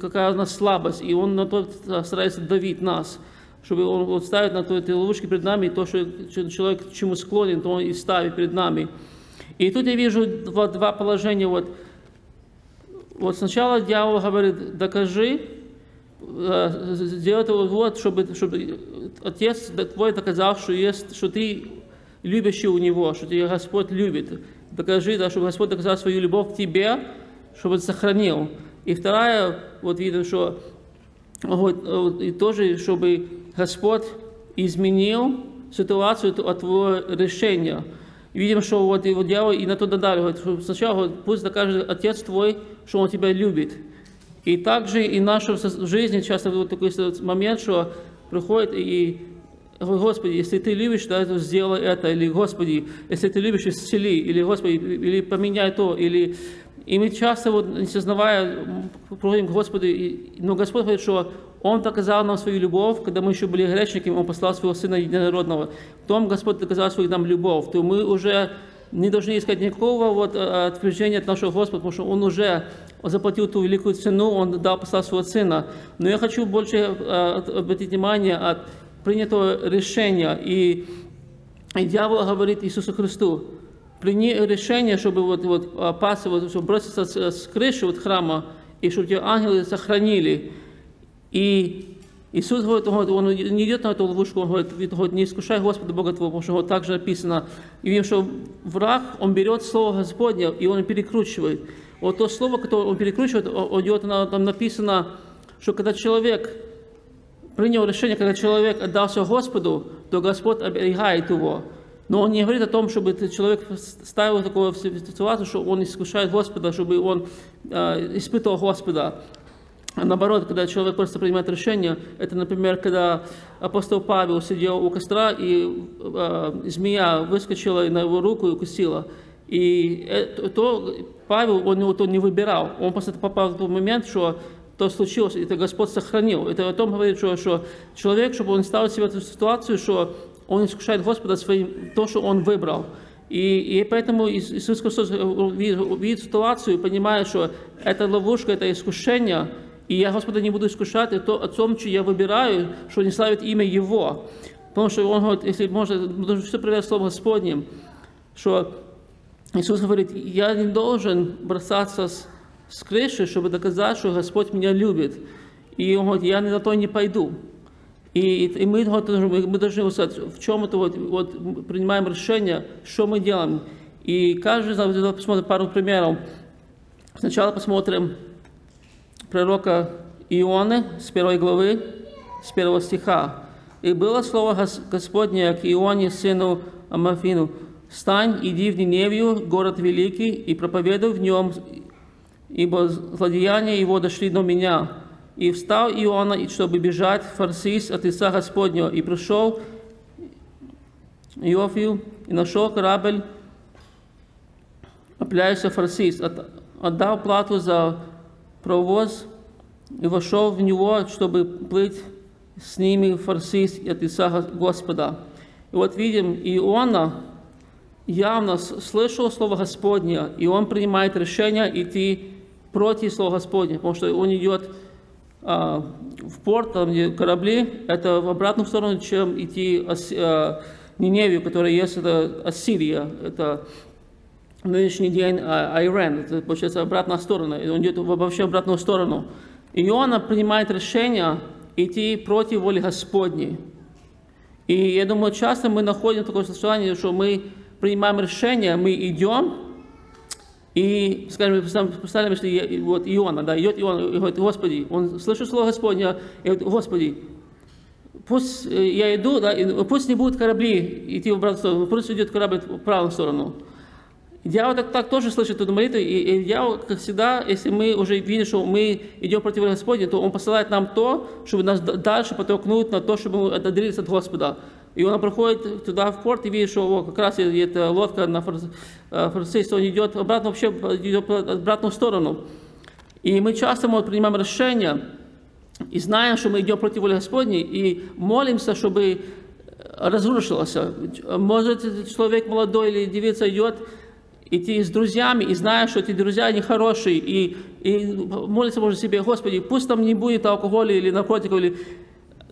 какая у нас слабость, и он на то старается давить нас, чтобы он вот ставит на то эти ловушки перед нами, и то, что человек к чему склонен, то он и ставит перед нами. И тут я вижу два, два положения. Вот. Вот сначала дьявол говорит, докажи, сделай вот, чтобы, чтобы Отец твой доказал, что, есть, что ты любящий у Него, что тебя Господь любит. Докажи, да, чтобы Господь доказал свою любовь к тебе, чтобы сохранил. И вторая, вот видно, что вот, и тоже, чтобы Господь изменил ситуацию от твоего решения. Видим, что вот его дьявол и на то додали. Сначала говорит, пусть докажет Отец твой, что Он тебя любит. И также и в нашей жизни часто вот такой момент, что приходит и говорит, Господи, если Ты любишь, да, то сделай это, или Господи, если Ты любишь, исцели, или Господи, или поменяй то, или... И мы часто, вот, не сознавая, проходим к Господу, и... но Господь говорит, что Он доказал нам свою любовь, когда мы еще были грешниками, Он послал Своего Сына Единородного. Потом Господь доказал свою нам любовь, то мы уже... не должны искать никакого вот отвлечения от нашего Господа, потому что Он уже заплатил ту великую цену, Он дал послал Своего Сына. Но я хочу больше обратить внимание от принятого решения. И, и дьявол говорит Иисусу Христу, прими решение, чтобы вот, вот, пасть, вот, чтобы броситься с, с крыши вот, храма, и чтобы тебя ангелы сохранили. И Иисус говорит, Он не идет на эту ловушку, Он говорит, не искушай Господа Бога твоего, потому что вот так же написано. И видим, что враг, он берет Слово Господне, и он перекручивает. Вот то Слово, которое он перекручивает, идет, там написано, что когда человек принял решение, когда человек отдался Господу, то Господь оберегает его. Но он не говорит о том, чтобы человек ставил такую ситуацию, что он искушает Господа, чтобы он э, испытывал Господа. Наоборот, когда человек просто принимает решение, это, например, когда апостол Павел сидел у костра, и э, змея выскочила на его руку и укусила. И это, то Павел, он его то не выбирал, он просто попал в тот момент, что то случилось, и это Господь сохранил. Это о том говорит, что, что человек, чтобы он ставил себя в эту ситуацию, что он искушает Господа своим, то, что он выбрал. И, и поэтому Иисус Христос видит, видит ситуацию и понимает, что это ловушка, это искушение, и я Господа не буду искушать, и то, о том, что я выбираю, что не славит имя Его. Потому что Он говорит, если можно, нужно все проверять Слово Господне, что Иисус говорит, я не должен бросаться с, с крыши, чтобы доказать, что Господь меня любит. И Он говорит, я на то не пойду. И, и мы, мы должны узнать, в чем это вот, вот, принимаем решение, что мы делаем. И каждый из нас посмотрит пару примеров. Сначала посмотрим пророка Ионы с первой главы, с первого стиха. «И было слово Господне к Ионе, сыну Амафину, встань, иди в Ниневию, город великий, и проповедуй в нем, ибо злодеяния его дошли до меня. И встал Иона, чтобы бежать, форсись от лица Господнего, и пришел Иофию, и нашел корабль, опляйся форсись, отдал плату за провоз и вошел в него, чтобы плыть с ними форсись от лица Господа». И вот видим, Иона явно слышал Слово Господне, и он принимает решение идти против Слова Господня, потому что он идет а, в порт, там где корабли, это в обратную сторону, чем идти в а, Ниневию, которая есть, это Ассирия, это нынешний день Иран, это, получается, обратная сторона, он идет вообще в обратную сторону. И Иона принимает решение идти против воли Господней. И я думаю, часто мы находим такое состояние, что мы принимаем решение, мы идем, и, скажем, представим, если вот Иона, да, идет Иона, и говорит, Господи, он слышит слово Господне, и говорит, Господи, Пусть я иду, да, пусть не будут корабли идти в правую сторону, пусть идет корабль в правую сторону. Дьявол так, так тоже слышит эту молитву, и, и дьявол, как всегда, если мы уже видим, что мы идем против Господня, то он посылает нам то, чтобы нас дальше подтолкнуть на то, чтобы мы отодвинулись от Господа. И он проходит туда в порт и видит, что о, как раз эта лодка на форсейство, он идет обратно, вообще идет в обратную сторону. И мы часто мы принимаем решения, и знаем, что мы идем против воли Господней, и молимся, чтобы разрушилось. Может, человек молодой или девица идет идти с друзьями, и зная, что эти друзья нехорошие, и, и молится, может, себе: Господи, пусть там не будет алкоголя или наркотиков, или...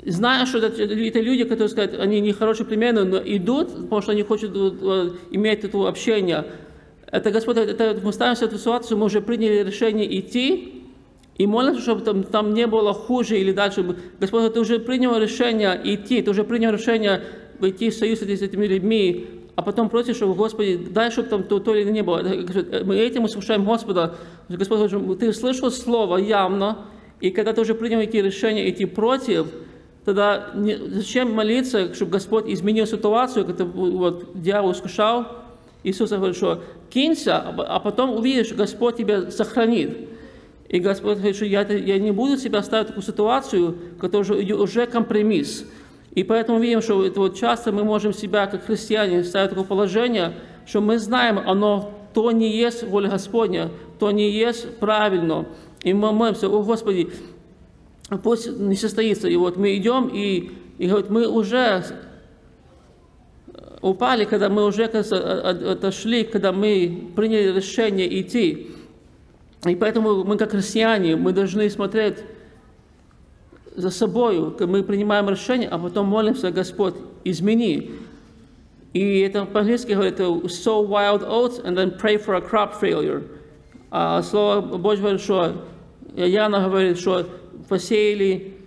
Зная, что это, это люди, которые, сказать, они нехорошие примерно, но идут, потому что они хотят иметь это общение. Это, Господь, это, мы ставимся в эту ситуацию, мы уже приняли решение идти, и молимся, чтобы там, там не было хуже или дальше. Господь, ты уже принял решение идти, ты уже принял решение идти в союз с этими людьми, а потом просишь, чтобы, Господи, дай, чтобы там то, то или не было. Мы этим услышаем Господа. Господь, ты слышал слово явно, и когда ты уже принял эти решения идти против, тогда зачем молиться, чтобы Господь изменил ситуацию, когда вот, дьявол искушал? Иисус говорит, что кинься, а потом увидишь, Господь тебя сохранит. И Господь говорит, что я, я не буду себя ставить в такую ситуацию, которая уже, уже компромисс. И поэтому видим, что это вот часто мы можем себя, как христиане, ставить в такое положение, что мы знаем, оно то не есть воля Господня, то не есть правильно. И мы молимся: о, Господи, пусть не состоится. И вот мы идем, и, и говорит, мы уже упали, когда мы уже отошли, когда мы приняли решение идти. И поэтому мы, как христиане, мы должны смотреть за собой, мы принимаем решение, а потом молимся: Господь, измени. И это по-английски говорит: sow wild oats and then pray for a crop failure. А слово Божье говорит, что Иоанна говорит, что посеяли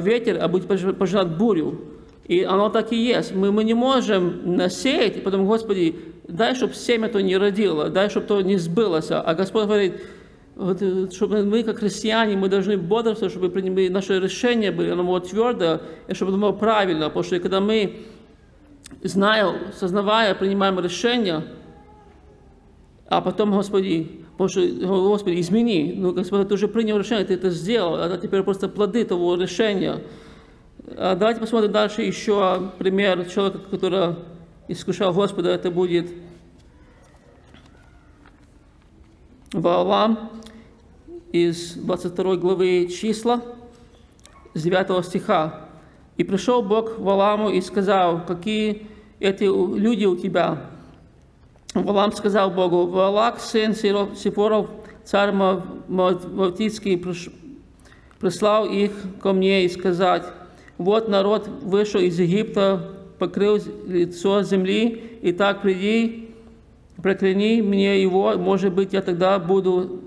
ветер, а будет пожинать бурю. И оно так и есть. Мы, мы не можем насеять, и потом: Господи, дай, чтобы семя то не родило, дай, чтобы то не сбылось. А Господь говорит, чтобы мы, как христиане, мы должны бодрствовать, чтобы принимали наше решение, было, оно было твердо, и чтобы оно было правильно. Потому что когда мы, зная, сознавая, принимаем решение, а потом: Господи, потому что, Господи, измени. Ну, Господь, ты уже принял решение, ты это сделал, а теперь просто плоды того решения. Давайте посмотрим дальше еще пример человека, который искушал Господа. Это будет Валам из двадцать второй главы Числа, с девятого стиха. «И пришел Бог к Валаму и сказал: какие эти люди у тебя? Валам сказал Богу: Валак, сын Сипоров, царь Мавтицкий, прислал их ко мне и сказать: вот народ вышел из Египта, покрыл лицо земли, и так приди, прокляни мне его, может быть, я тогда буду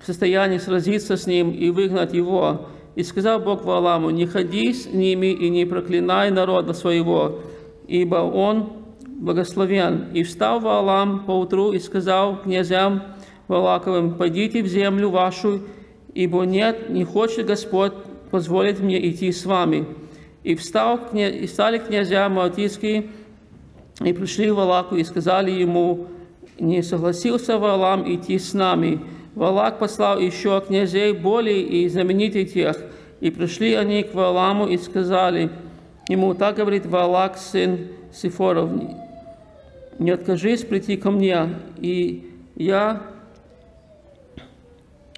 в состоянии сразиться с ним и выгнать его. И сказал Бог Валаму: не ходи с ними и не проклинай народа своего, ибо он благословен. И встал Валам поутру и сказал князям Валаковым: пойдите в землю вашу, ибо нет, не хочет Господь позволить мне идти с вами. И, встал, и встали князья Моатийские, и пришли к Валаку, и сказали ему: не согласился Валам идти с нами. Валак послал еще князей более и знаменитых тех. И пришли они к Валаму и сказали ему: так говорит Валак, сын Сифоров, не откажись прийти ко мне, и я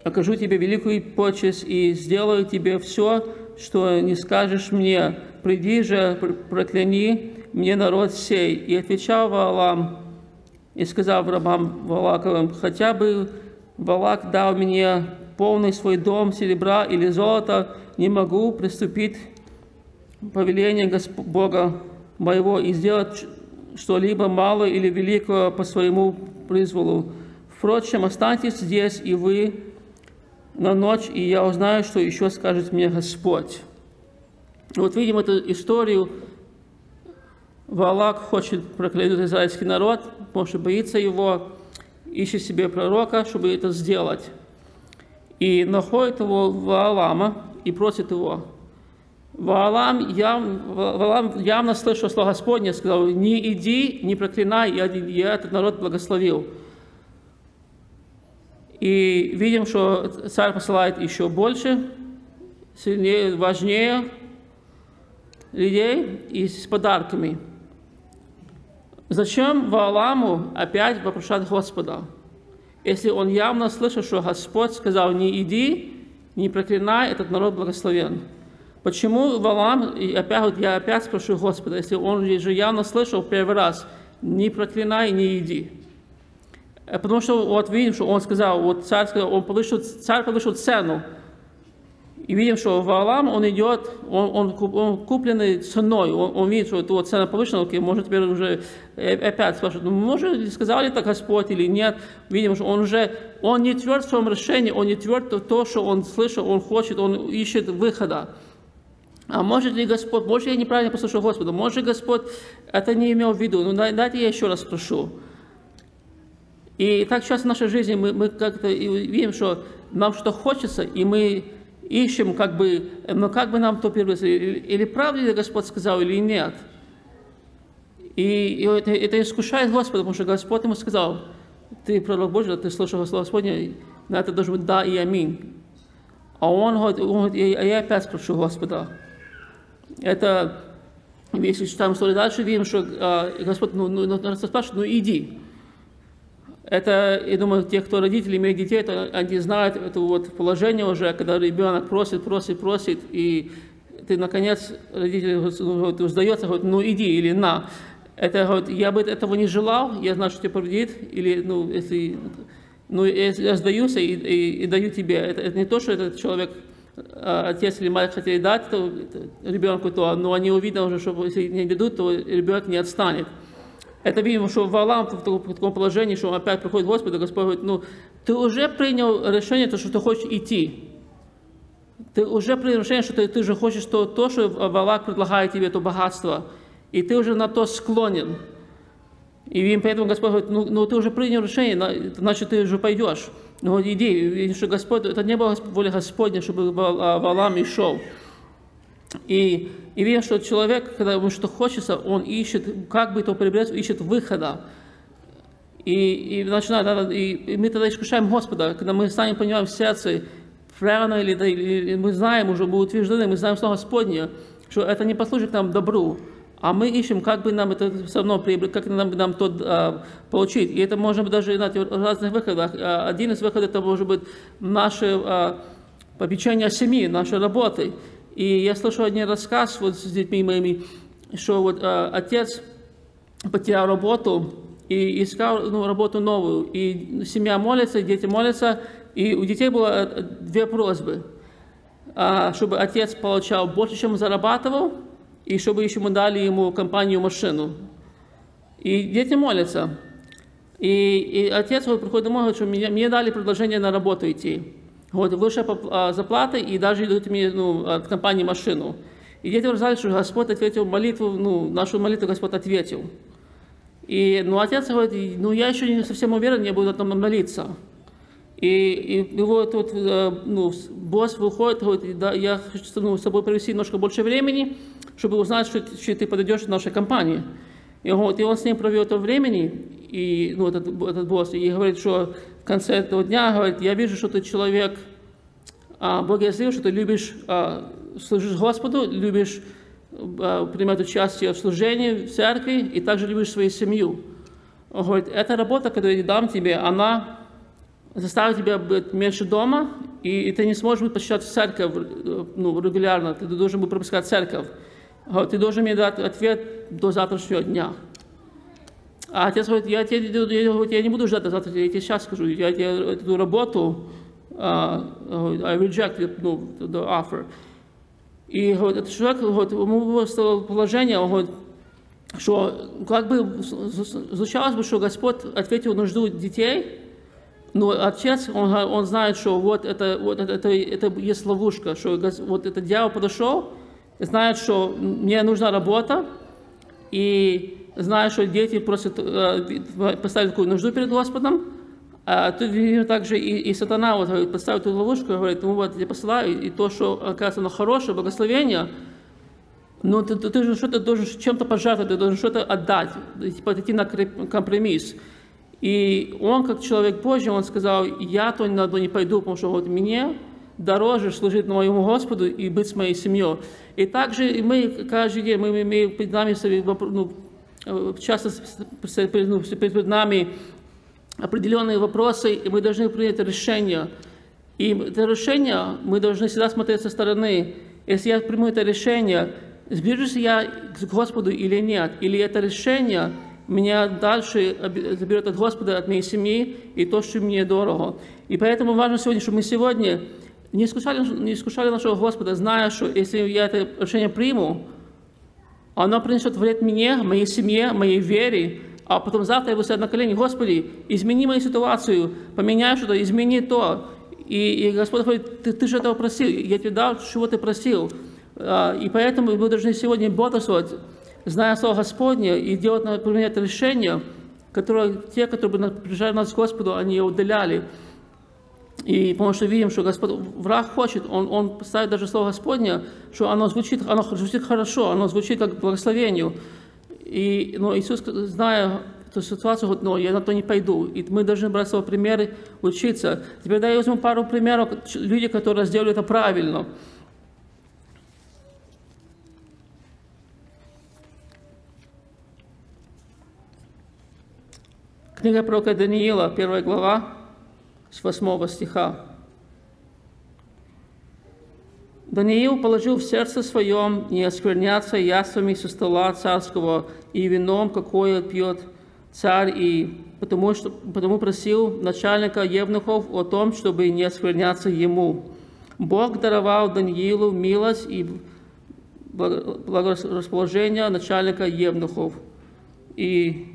окажу тебе великую почесть и сделаю тебе все, что не скажешь мне, приди же, прокляни мне народ сей. И отвечал Валам и сказал рабам Валаковым: хотя бы Валак дал мне полный свой дом серебра или золота, не могу приступить к повелению Бога моего и сделать что-либо малое или великое по своему призволу. Впрочем, останьтесь здесь и вы на ночь, и я узнаю, что еще скажет мне Господь». Вот видим эту историю. Валак хочет проклянуть израильский народ, потому что боится его, ищет себе пророка, чтобы это сделать. И находит его Валаама и просит его: Валам явно, явно слышал слово Господне, сказал: «Не иди, не проклинай, я, я этот народ благословил». И видим, что царь посылает еще больше, сильнее, важнее людей и с подарками. Зачем Валааму опять вопрошать Господа, если он явно слышал, что Господь сказал: «Не иди, не проклинай, этот народ благословен». Почему Валаам, и опять, я опять спрошу Господа, если он же явно слышал первый раз: «Не проклинай, не иди». Потому что вот видим, что он сказал, вот царь сказал, он повышил, царь повышил цену. И видим, что Валаам, он идет, он, он, он купленный ценой, он, он видит, что эта вот цена повышена, окей, может теперь уже опять спрашивать, ну, может, сказал ли так Господь или нет. Видим, что он уже, он не тверд в своем решении, он не тверд в том, что он слышал, он хочет, он ищет выхода. А может ли Господь, может, я неправильно послушал Господа, может, Господь это не имел в виду, ну, дайте я еще раз спрошу. И так сейчас в нашей жизни мы, мы как-то видим, что нам что хочется, и мы ищем, как бы, ну, как бы нам то приблизило, или, или правда ли Господь сказал, или нет. И, и это, это искушает Господа, потому что Господь ему сказал: «Ты пророк Божий, ты слышал Слово Господне, на это должен быть да и аминь». А он говорит, он говорит: «Я, я опять спрошу Господа». Это, если читаем историю дальше, видим, что э, Господь ну, ну, спрашивает: «Ну иди». Это, я думаю, те, кто родители имеют детей, то они знают это вот положение уже, когда ребенок просит, просит, просит, и ты, наконец, родитель ну, сдается, говорит: «Ну иди» или «на». Это, говорит, я бы этого не желал, я знаю, что тебя победит, или, ну, если, ну, я, я сдаюсь и, и, и даю тебе. Это, это не то, что этот человек... Отец или мать хотели дать то, ребенку то, но они увидели уже, что если не дадут, то ребенок не отстанет. Это видимо, что Валаам в таком, в таком положении, что он опять приходит к Господу, Господь говорит: «Ну, ты уже принял решение, то, что ты хочешь идти. Ты уже принял решение, что ты, ты же хочешь то, то, что Валаам предлагает тебе, то богатство, и ты уже на то склонен». И поэтому Господь говорит: «Ну, ну ты уже принял решение, значит, ты уже пойдешь. Ну, иди». И что Господь, это не было воля Господня, чтобы Валаам и шел. И, и видно, что человек, когда ему что хочется, он ищет, как бы то приобрести, ищет выхода. И, и, начинает, и, и мы тогда искушаем Господа, когда мы сами понимаем в сердце, правильно или, или мы знаем уже, мы утверждены, мы знаем Слово Господне, что это не послужит нам добру. А мы ищем, как бы нам это все равно прибыль, как нам, нам то а, получить. И это может быть даже и на разных выходах. Один из выходов это может быть наше а, попечение семьи, нашей работы. И я слышал один рассказ вот с детьми моими, что вот а, отец потерял работу и искал ну, работу новую. И семья молится, и дети молятся, и у детей было две просьбы, а, чтобы отец получал больше, чем зарабатывал, и чтобы еще мы дали ему компанию, машину. И дети молятся. И, и отец приходит домой и говорит, что мне, мне дали предложение на работу идти. Говорит, выше зарплаты и даже дают мне ну, от компании машину. И дети выражали, что Господь ответил молитву, ну, нашу молитву Господь ответил. И ну, отец говорит, ну я еще не совсем уверен, я буду там молиться. И, и его тут ну, босс выходит, говорит, да, я хочу ну, с собой провести немножко больше времени, чтобы узнать, что, что ты подойдешь в нашей компании. И, вот, и он с ним провел это времени, и, ну, этот, этот босс, и говорит, что в конце этого дня, говорит, я вижу, что ты человек а, благословил, что ты любишь а, служить Господу, любишь а, принимать участие в служении в церкви, и также любишь свою семью. Он говорит, эта работа, которую я дам тебе, она заставит тебя быть меньше дома, и, и ты не сможешь посещать церковь ну, регулярно, ты должен будешь пропускать церковь. Ты должен мне дать ответ до завтрашнего дня. А отец говорит, я, я, я, я не буду ждать до завтрашнего, я тебе сейчас скажу, я тебе эту работу, uh, I reject it, no, the offer. И говорит, этот человек, говорит, ему стало положение, он говорит, что как бы звучалось бы, что Господь ответил нужду детей, но отец, он, он знает, что вот это, вот это, это, это есть ловушка, что вот этот дьявол подошел, знает, что мне нужна работа, и знает, что дети просят поставить такую нужду перед Господом. А тут также и, и сатана вот, говорит, поставил эту ловушку, говорит, ну вот я посылаю, и то, что оказывается оно хорошее, благословение, Но ты, ты, ты же что-то должен чем-то пожертвовать, ты должен что-то отдать, пойти на компромисс. И он, как человек Божий, он сказал: я то на то не пойду, потому что вот мне дороже служить моему Господу и быть с моей семьей. И также мы каждый день, мы имеем перед нами, ну, часто перед нами определенные вопросы, и мы должны принять решение. И это решение мы должны всегда смотреть со стороны. Если я приму это решение, сближусь я к Господу или нет, или это решение меня дальше заберет от Господа, от моей семьи и то, что мне дорого. И поэтому важно сегодня, чтобы мы сегодня не искушали, не искушали нашего Господа, зная, что если я это решение приму, оно принесет вред мне, моей семье, моей вере, а потом завтра я буду стоять на колени: Господи, измени мою ситуацию, поменяй что-то, измени то. И, и Господь говорит: ты, ты же этого просил, я тебе дал, чего ты просил. И поэтому мы должны сегодня бодрствовать, зная Слово Господне, и делать, например, это решение, которое те, которые бы приближали нас к Господу, они его удаляли. И потому что видим, что Господь, враг хочет, он, он ставит даже Слово Господне, что оно звучит, оно звучит хорошо, оно звучит как благословению. И, но Иисус, зная эту ситуацию, говорит: но я на то не пойду. И мы должны брать свои примеры, учиться. Теперь да, я возьму пару примеров, люди, которые сделали это правильно. Книга пророка Даниила, первая глава, с восьмого стиха. Даниил положил в сердце своем не оскверняться яствами со стола царского и вином, какое пьет царь, и потому, что, потому просил начальника евнухов о том, чтобы не оскверняться ему. Бог даровал Даниилу милость и благорасположение начальника евнухов. И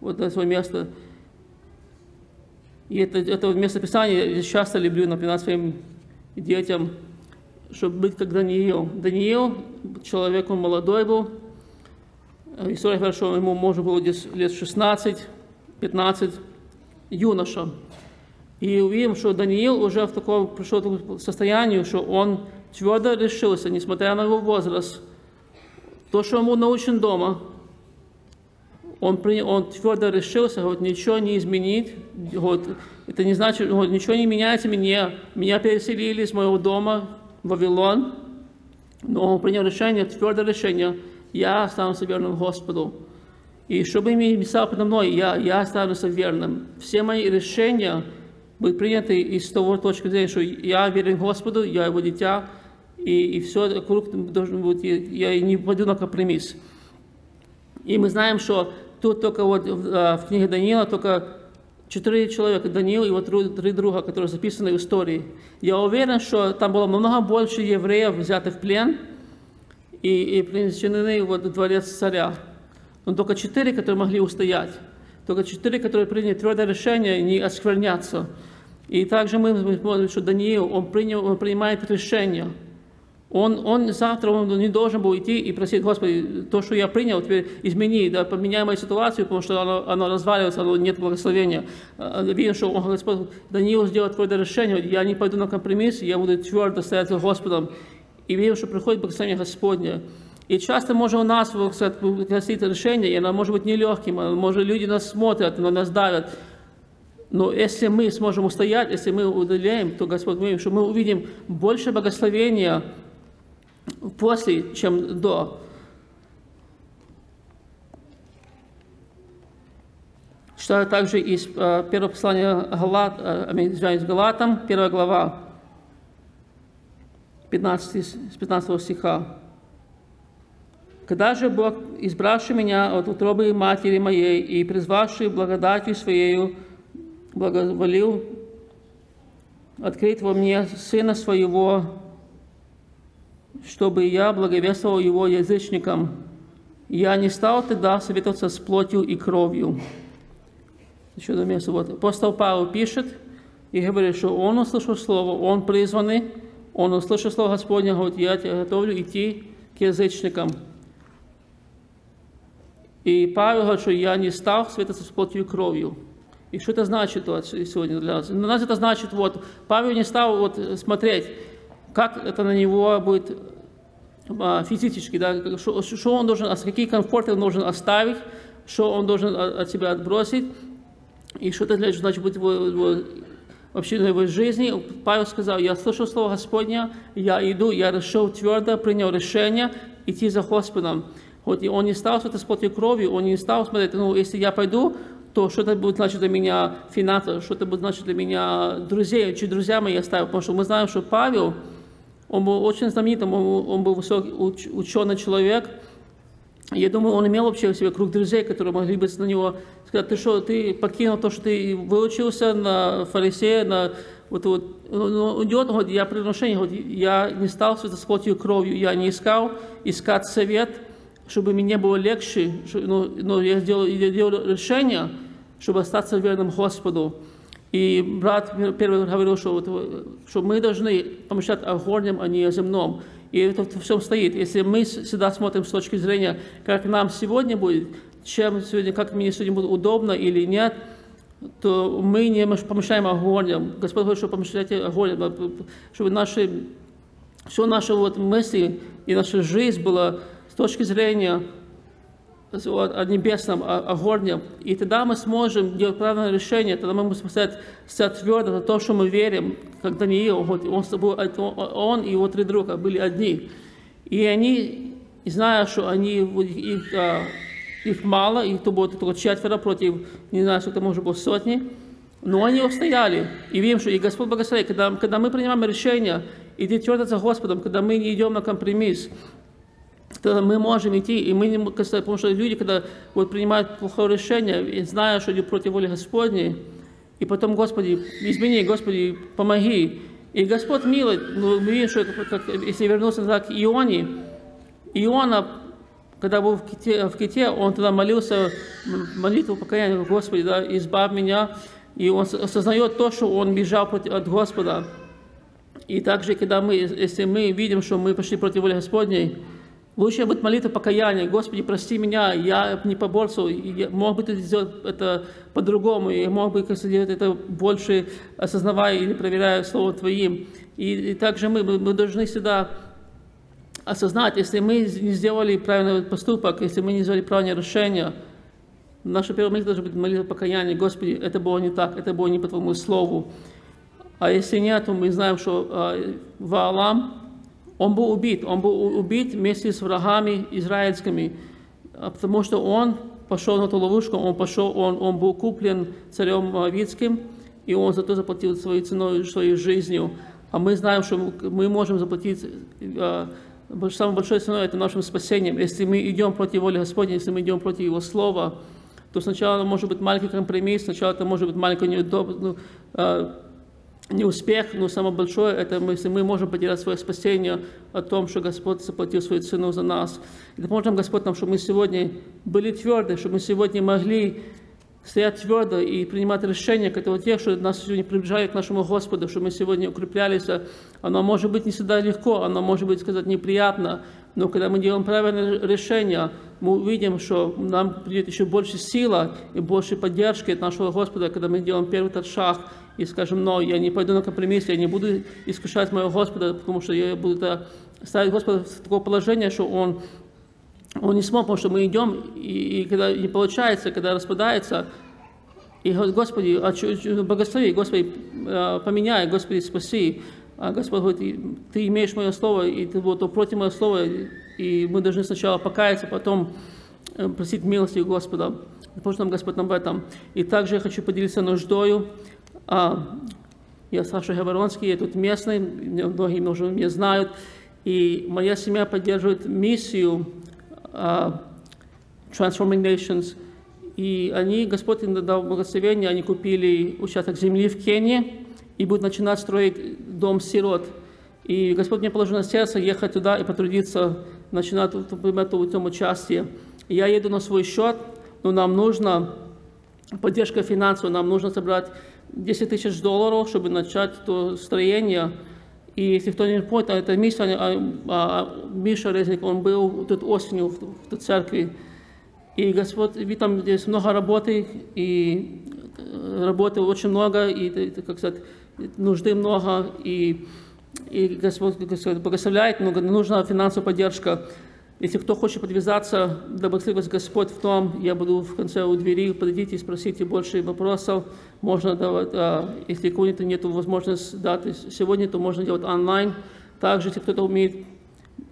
вот это свое место. И это, это место Писания я часто люблю напоминать своим детям, чтобы быть как Даниил. Даниил, человек, он молодой был. История хорошо, ему можно было здесь лет шестнадцать-пятнадцать, юноша. И увидим, что Даниил уже в таком пришел состоянию, что он твердо решился, несмотря на его возраст, то, что ему научен дома. Он, он твердо решился, говорит: ничего не изменить, говорит, это не значит, говорит, ничего не меняется мне, меня переселили из моего дома в Вавилон, но он принял решение, твердое решение: я останусь верным Господу. И чтобы имя писал подо мной, я, я останусь верным. Все мои решения будут приняты из того точки зрения, что я верен Господу, я его дитя, и, и все вокруг должен быть, я не пойду на компромисс. И мы знаем, что тут только вот в книге Даниила только четыре человека, Даниил и его три друга, которые записаны в истории. Я уверен, что там было намного больше евреев, взятых в плен и, и принесены вот в дворец царя. Но только четыре, которые могли устоять, только четыре, которые приняли твердое решение не оскверняться. И также мы смотрим, что Даниил, он, принял, он принимает решение. Он, он завтра он не должен был идти и просить: Господи, то, что я принял, теперь измени, да, поменяй мою ситуацию, потому что оно, оно разваливается, оно нет благословения. Видим, что он, Господь, Даниил сделал твердое решение: я не пойду на компромисс, я буду твердо стоять за Господом. И видим, что приходит благословение Господне. И часто может у нас просить решение, и оно может быть нелегким, может люди нас смотрят, но нас давят. Но если мы сможем устоять, если мы удаляем, то Господь, мы, что мы увидим больше благословения после, чем до. Читаю также из uh, первого послания Галат, uh, Галатам, первая глава, пятнадцать, с пятнадцатого стиха. «Когда же Бог, избравший меня от утробы матери моей и призвавший благодатью своею, благоволил открыть во мне Сына Своего, чтобы я благовествовал его язычникам. Я не стал тогда советоваться с плотью и кровью». Еще одно место. Вот. Апостол Павел пишет и говорит, что он услышал слово, он призванный, он услышал слово Господне, говорит: я тебя готовлю идти к язычникам. И Павел говорит, что я не стал советоваться с плотью и кровью. И что это значит сегодня для нас? Для нас это значит, вот, Павел не стал вот смотреть, как это на него будет физически, да, что, что он должен, какие комфорты он должен оставить, что он должен от себя отбросить, и что это значит быть его, его, вообще на его жизни. Павел сказал: «Я слышал слово Господня, я иду, я решил твердо, принял решение идти за Господом». Вот, и он не стал смотреть с плотью крови, он не стал смотреть, ну, если я пойду, то что это будет значить для меня финансово, что это будет значить для меня друзей, чьи друзья мои оставят. Потому что мы знаем, что Павел, он был очень знаменитым, он, он был высокий, уч, ученый человек. Я думаю, он имел вообще у себя круг друзей, которые могли бы на него сказать: ты что, ты покинул то, что ты выучился на фарисея, на вот, вот, ну, идет, вот, я приношение, вот, я не стал с плотью кровью, я не искал искать совет, чтобы мне было легче, чтобы, ну, ну, я, сделал, я делал решение, чтобы остаться верным Господу. И брат первый говорил, что, вот, что мы должны помышлять о горнем, а не о земном. И это в всем стоит. Если мы всегда смотрим с точки зрения, как нам сегодня будет, чем сегодня, как мне сегодня будет удобно или нет, то мы не помышляем о горнем. Господь говорит, что помышляйте о горнем, чтобы наши, все наши вот мысли и наша жизнь была с точки зрения о небесном, о, о горнем. И тогда мы сможем делать правильное решение, тогда мы можем стоять твердо на то, что мы верим, как Даниил, вот, он, он и его три друга были одни. И они, зная, что они, их, их мало, их то было только четверо против, не знаю, сколько может быть сотни, но они устояли. И видим, что и Господь благословляет, когда, когда мы принимаем решение идти твердо за Господом, когда мы не идем на компромисс, тогда мы можем идти, и мы не можем, потому что люди, когда вот, принимают плохое решение, и зная, что идут против воли Господней, и потом: Господи, измени, Господи, помоги. И Господь милый, ну, мы видим, что как, если вернуться назад к Ионе, Иона, когда был в Ките, в Ките, он тогда молился молитву покаяния: Господи, да, избавь меня, и он осознает то, что он бежал против, от Господа. И также, когда мы, если мы видим, что мы пошли против воли Господней, лучше быть молитва покаяния: Господи, прости меня, я не поборцу, я мог бы это сделать это по-другому, я мог бы делать это больше, осознавая или проверяя Слово Твоим. И, и также мы, мы должны всегда осознать, если мы не сделали правильный поступок, если мы не сделали правильное решение, наша первая молитва должна быть молитва покаяния: Господи, это было не так, это было не по Твоему Слову. А если нет, то мы знаем, что а, Ваалам, он был убит, он был убит вместе с врагами израильскими, потому что он пошел на эту ловушку, он пошел, он, он был куплен царем Моавитским, и он зато заплатил своей ценой, своей жизнью. А мы знаем, что мы можем заплатить а, самой большой ценой, это нашим спасением. Если мы идем против воли Господней, если мы идем против Его Слова, то сначала может быть маленький компромисс, сначала это может быть маленький неудобный, а, не успех, но самое большое, это мы, если мы можем потерять свое спасение о том, что Господь заплатил свою цену за нас. И поможем Господь нам, чтобы мы сегодня были тверды, чтобы мы сегодня могли стоять твердо и принимать решения, которые тех, что нас сегодня приближают к нашему Господу, чтобы мы сегодня укреплялись. Оно может быть не всегда легко, оно может быть, сказать, неприятно, но когда мы делаем правильное решение, мы увидим, что нам придет еще больше силы и больше поддержки от нашего Господа, когда мы делаем первый этот шаг и скажем: но я не пойду на компромисс, я не буду искушать моего Господа, потому что я буду ставить Господа в такое положение, что Он, он не смог, потому что мы идем, и, и когда не получается, когда распадается, и говорит: Господи, благослови, Господи, поменяй, Господи, спаси. А Господь говорит: ты имеешь мое слово, и ты вот против моего слова, и мы должны сначала покаяться, потом просить милости у Господа. Поможет нам Господь нам в этом. И также я хочу поделиться нуждою. А, я Саша Хабаронский, я тут местный, многие уже меня знают, и моя семья поддерживает миссию а, Transforming Nations, и они, Господь им дал благословение, они купили участок земли в Кении и будут начинать строить дом сирот. И Господь мне положил на сердце ехать туда и потрудиться, начинать например, в этом участие. Я еду на свой счет, но нам нужна поддержка финансовая, нам нужно собрать десять тысяч долларов, чтобы начать то строение. И если кто не понял, это Миша, а, а, Миша Резник, он был тут осенью в, в той церкви. И Господь, видит, там здесь много работы, и работы очень много, и, как сказать, нужды много. И и Господь благословляет, но нужна финансовая поддержка. Если кто хочет подвязаться, да благословит Господь в том, я буду в конце у двери, подойдите и спросите больше вопросов. Можно, да, если кому-то нет возможности даты сегодня, то можно делать онлайн. Также, если кто-то умеет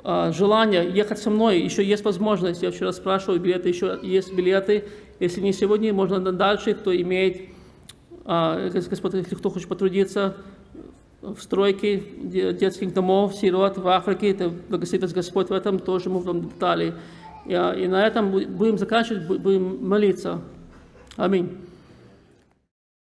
а, желание ехать со мной, еще есть возможность. Я вчера спрашивал, билеты, еще есть билеты. Если не сегодня, можно дальше, кто имеет, а, Господь, если кто хочет потрудиться, в стройке детских домов, сирот в Африке, это благословит Господь в этом, тоже мы вам детали. И на этом будем заканчивать, будем молиться. Аминь.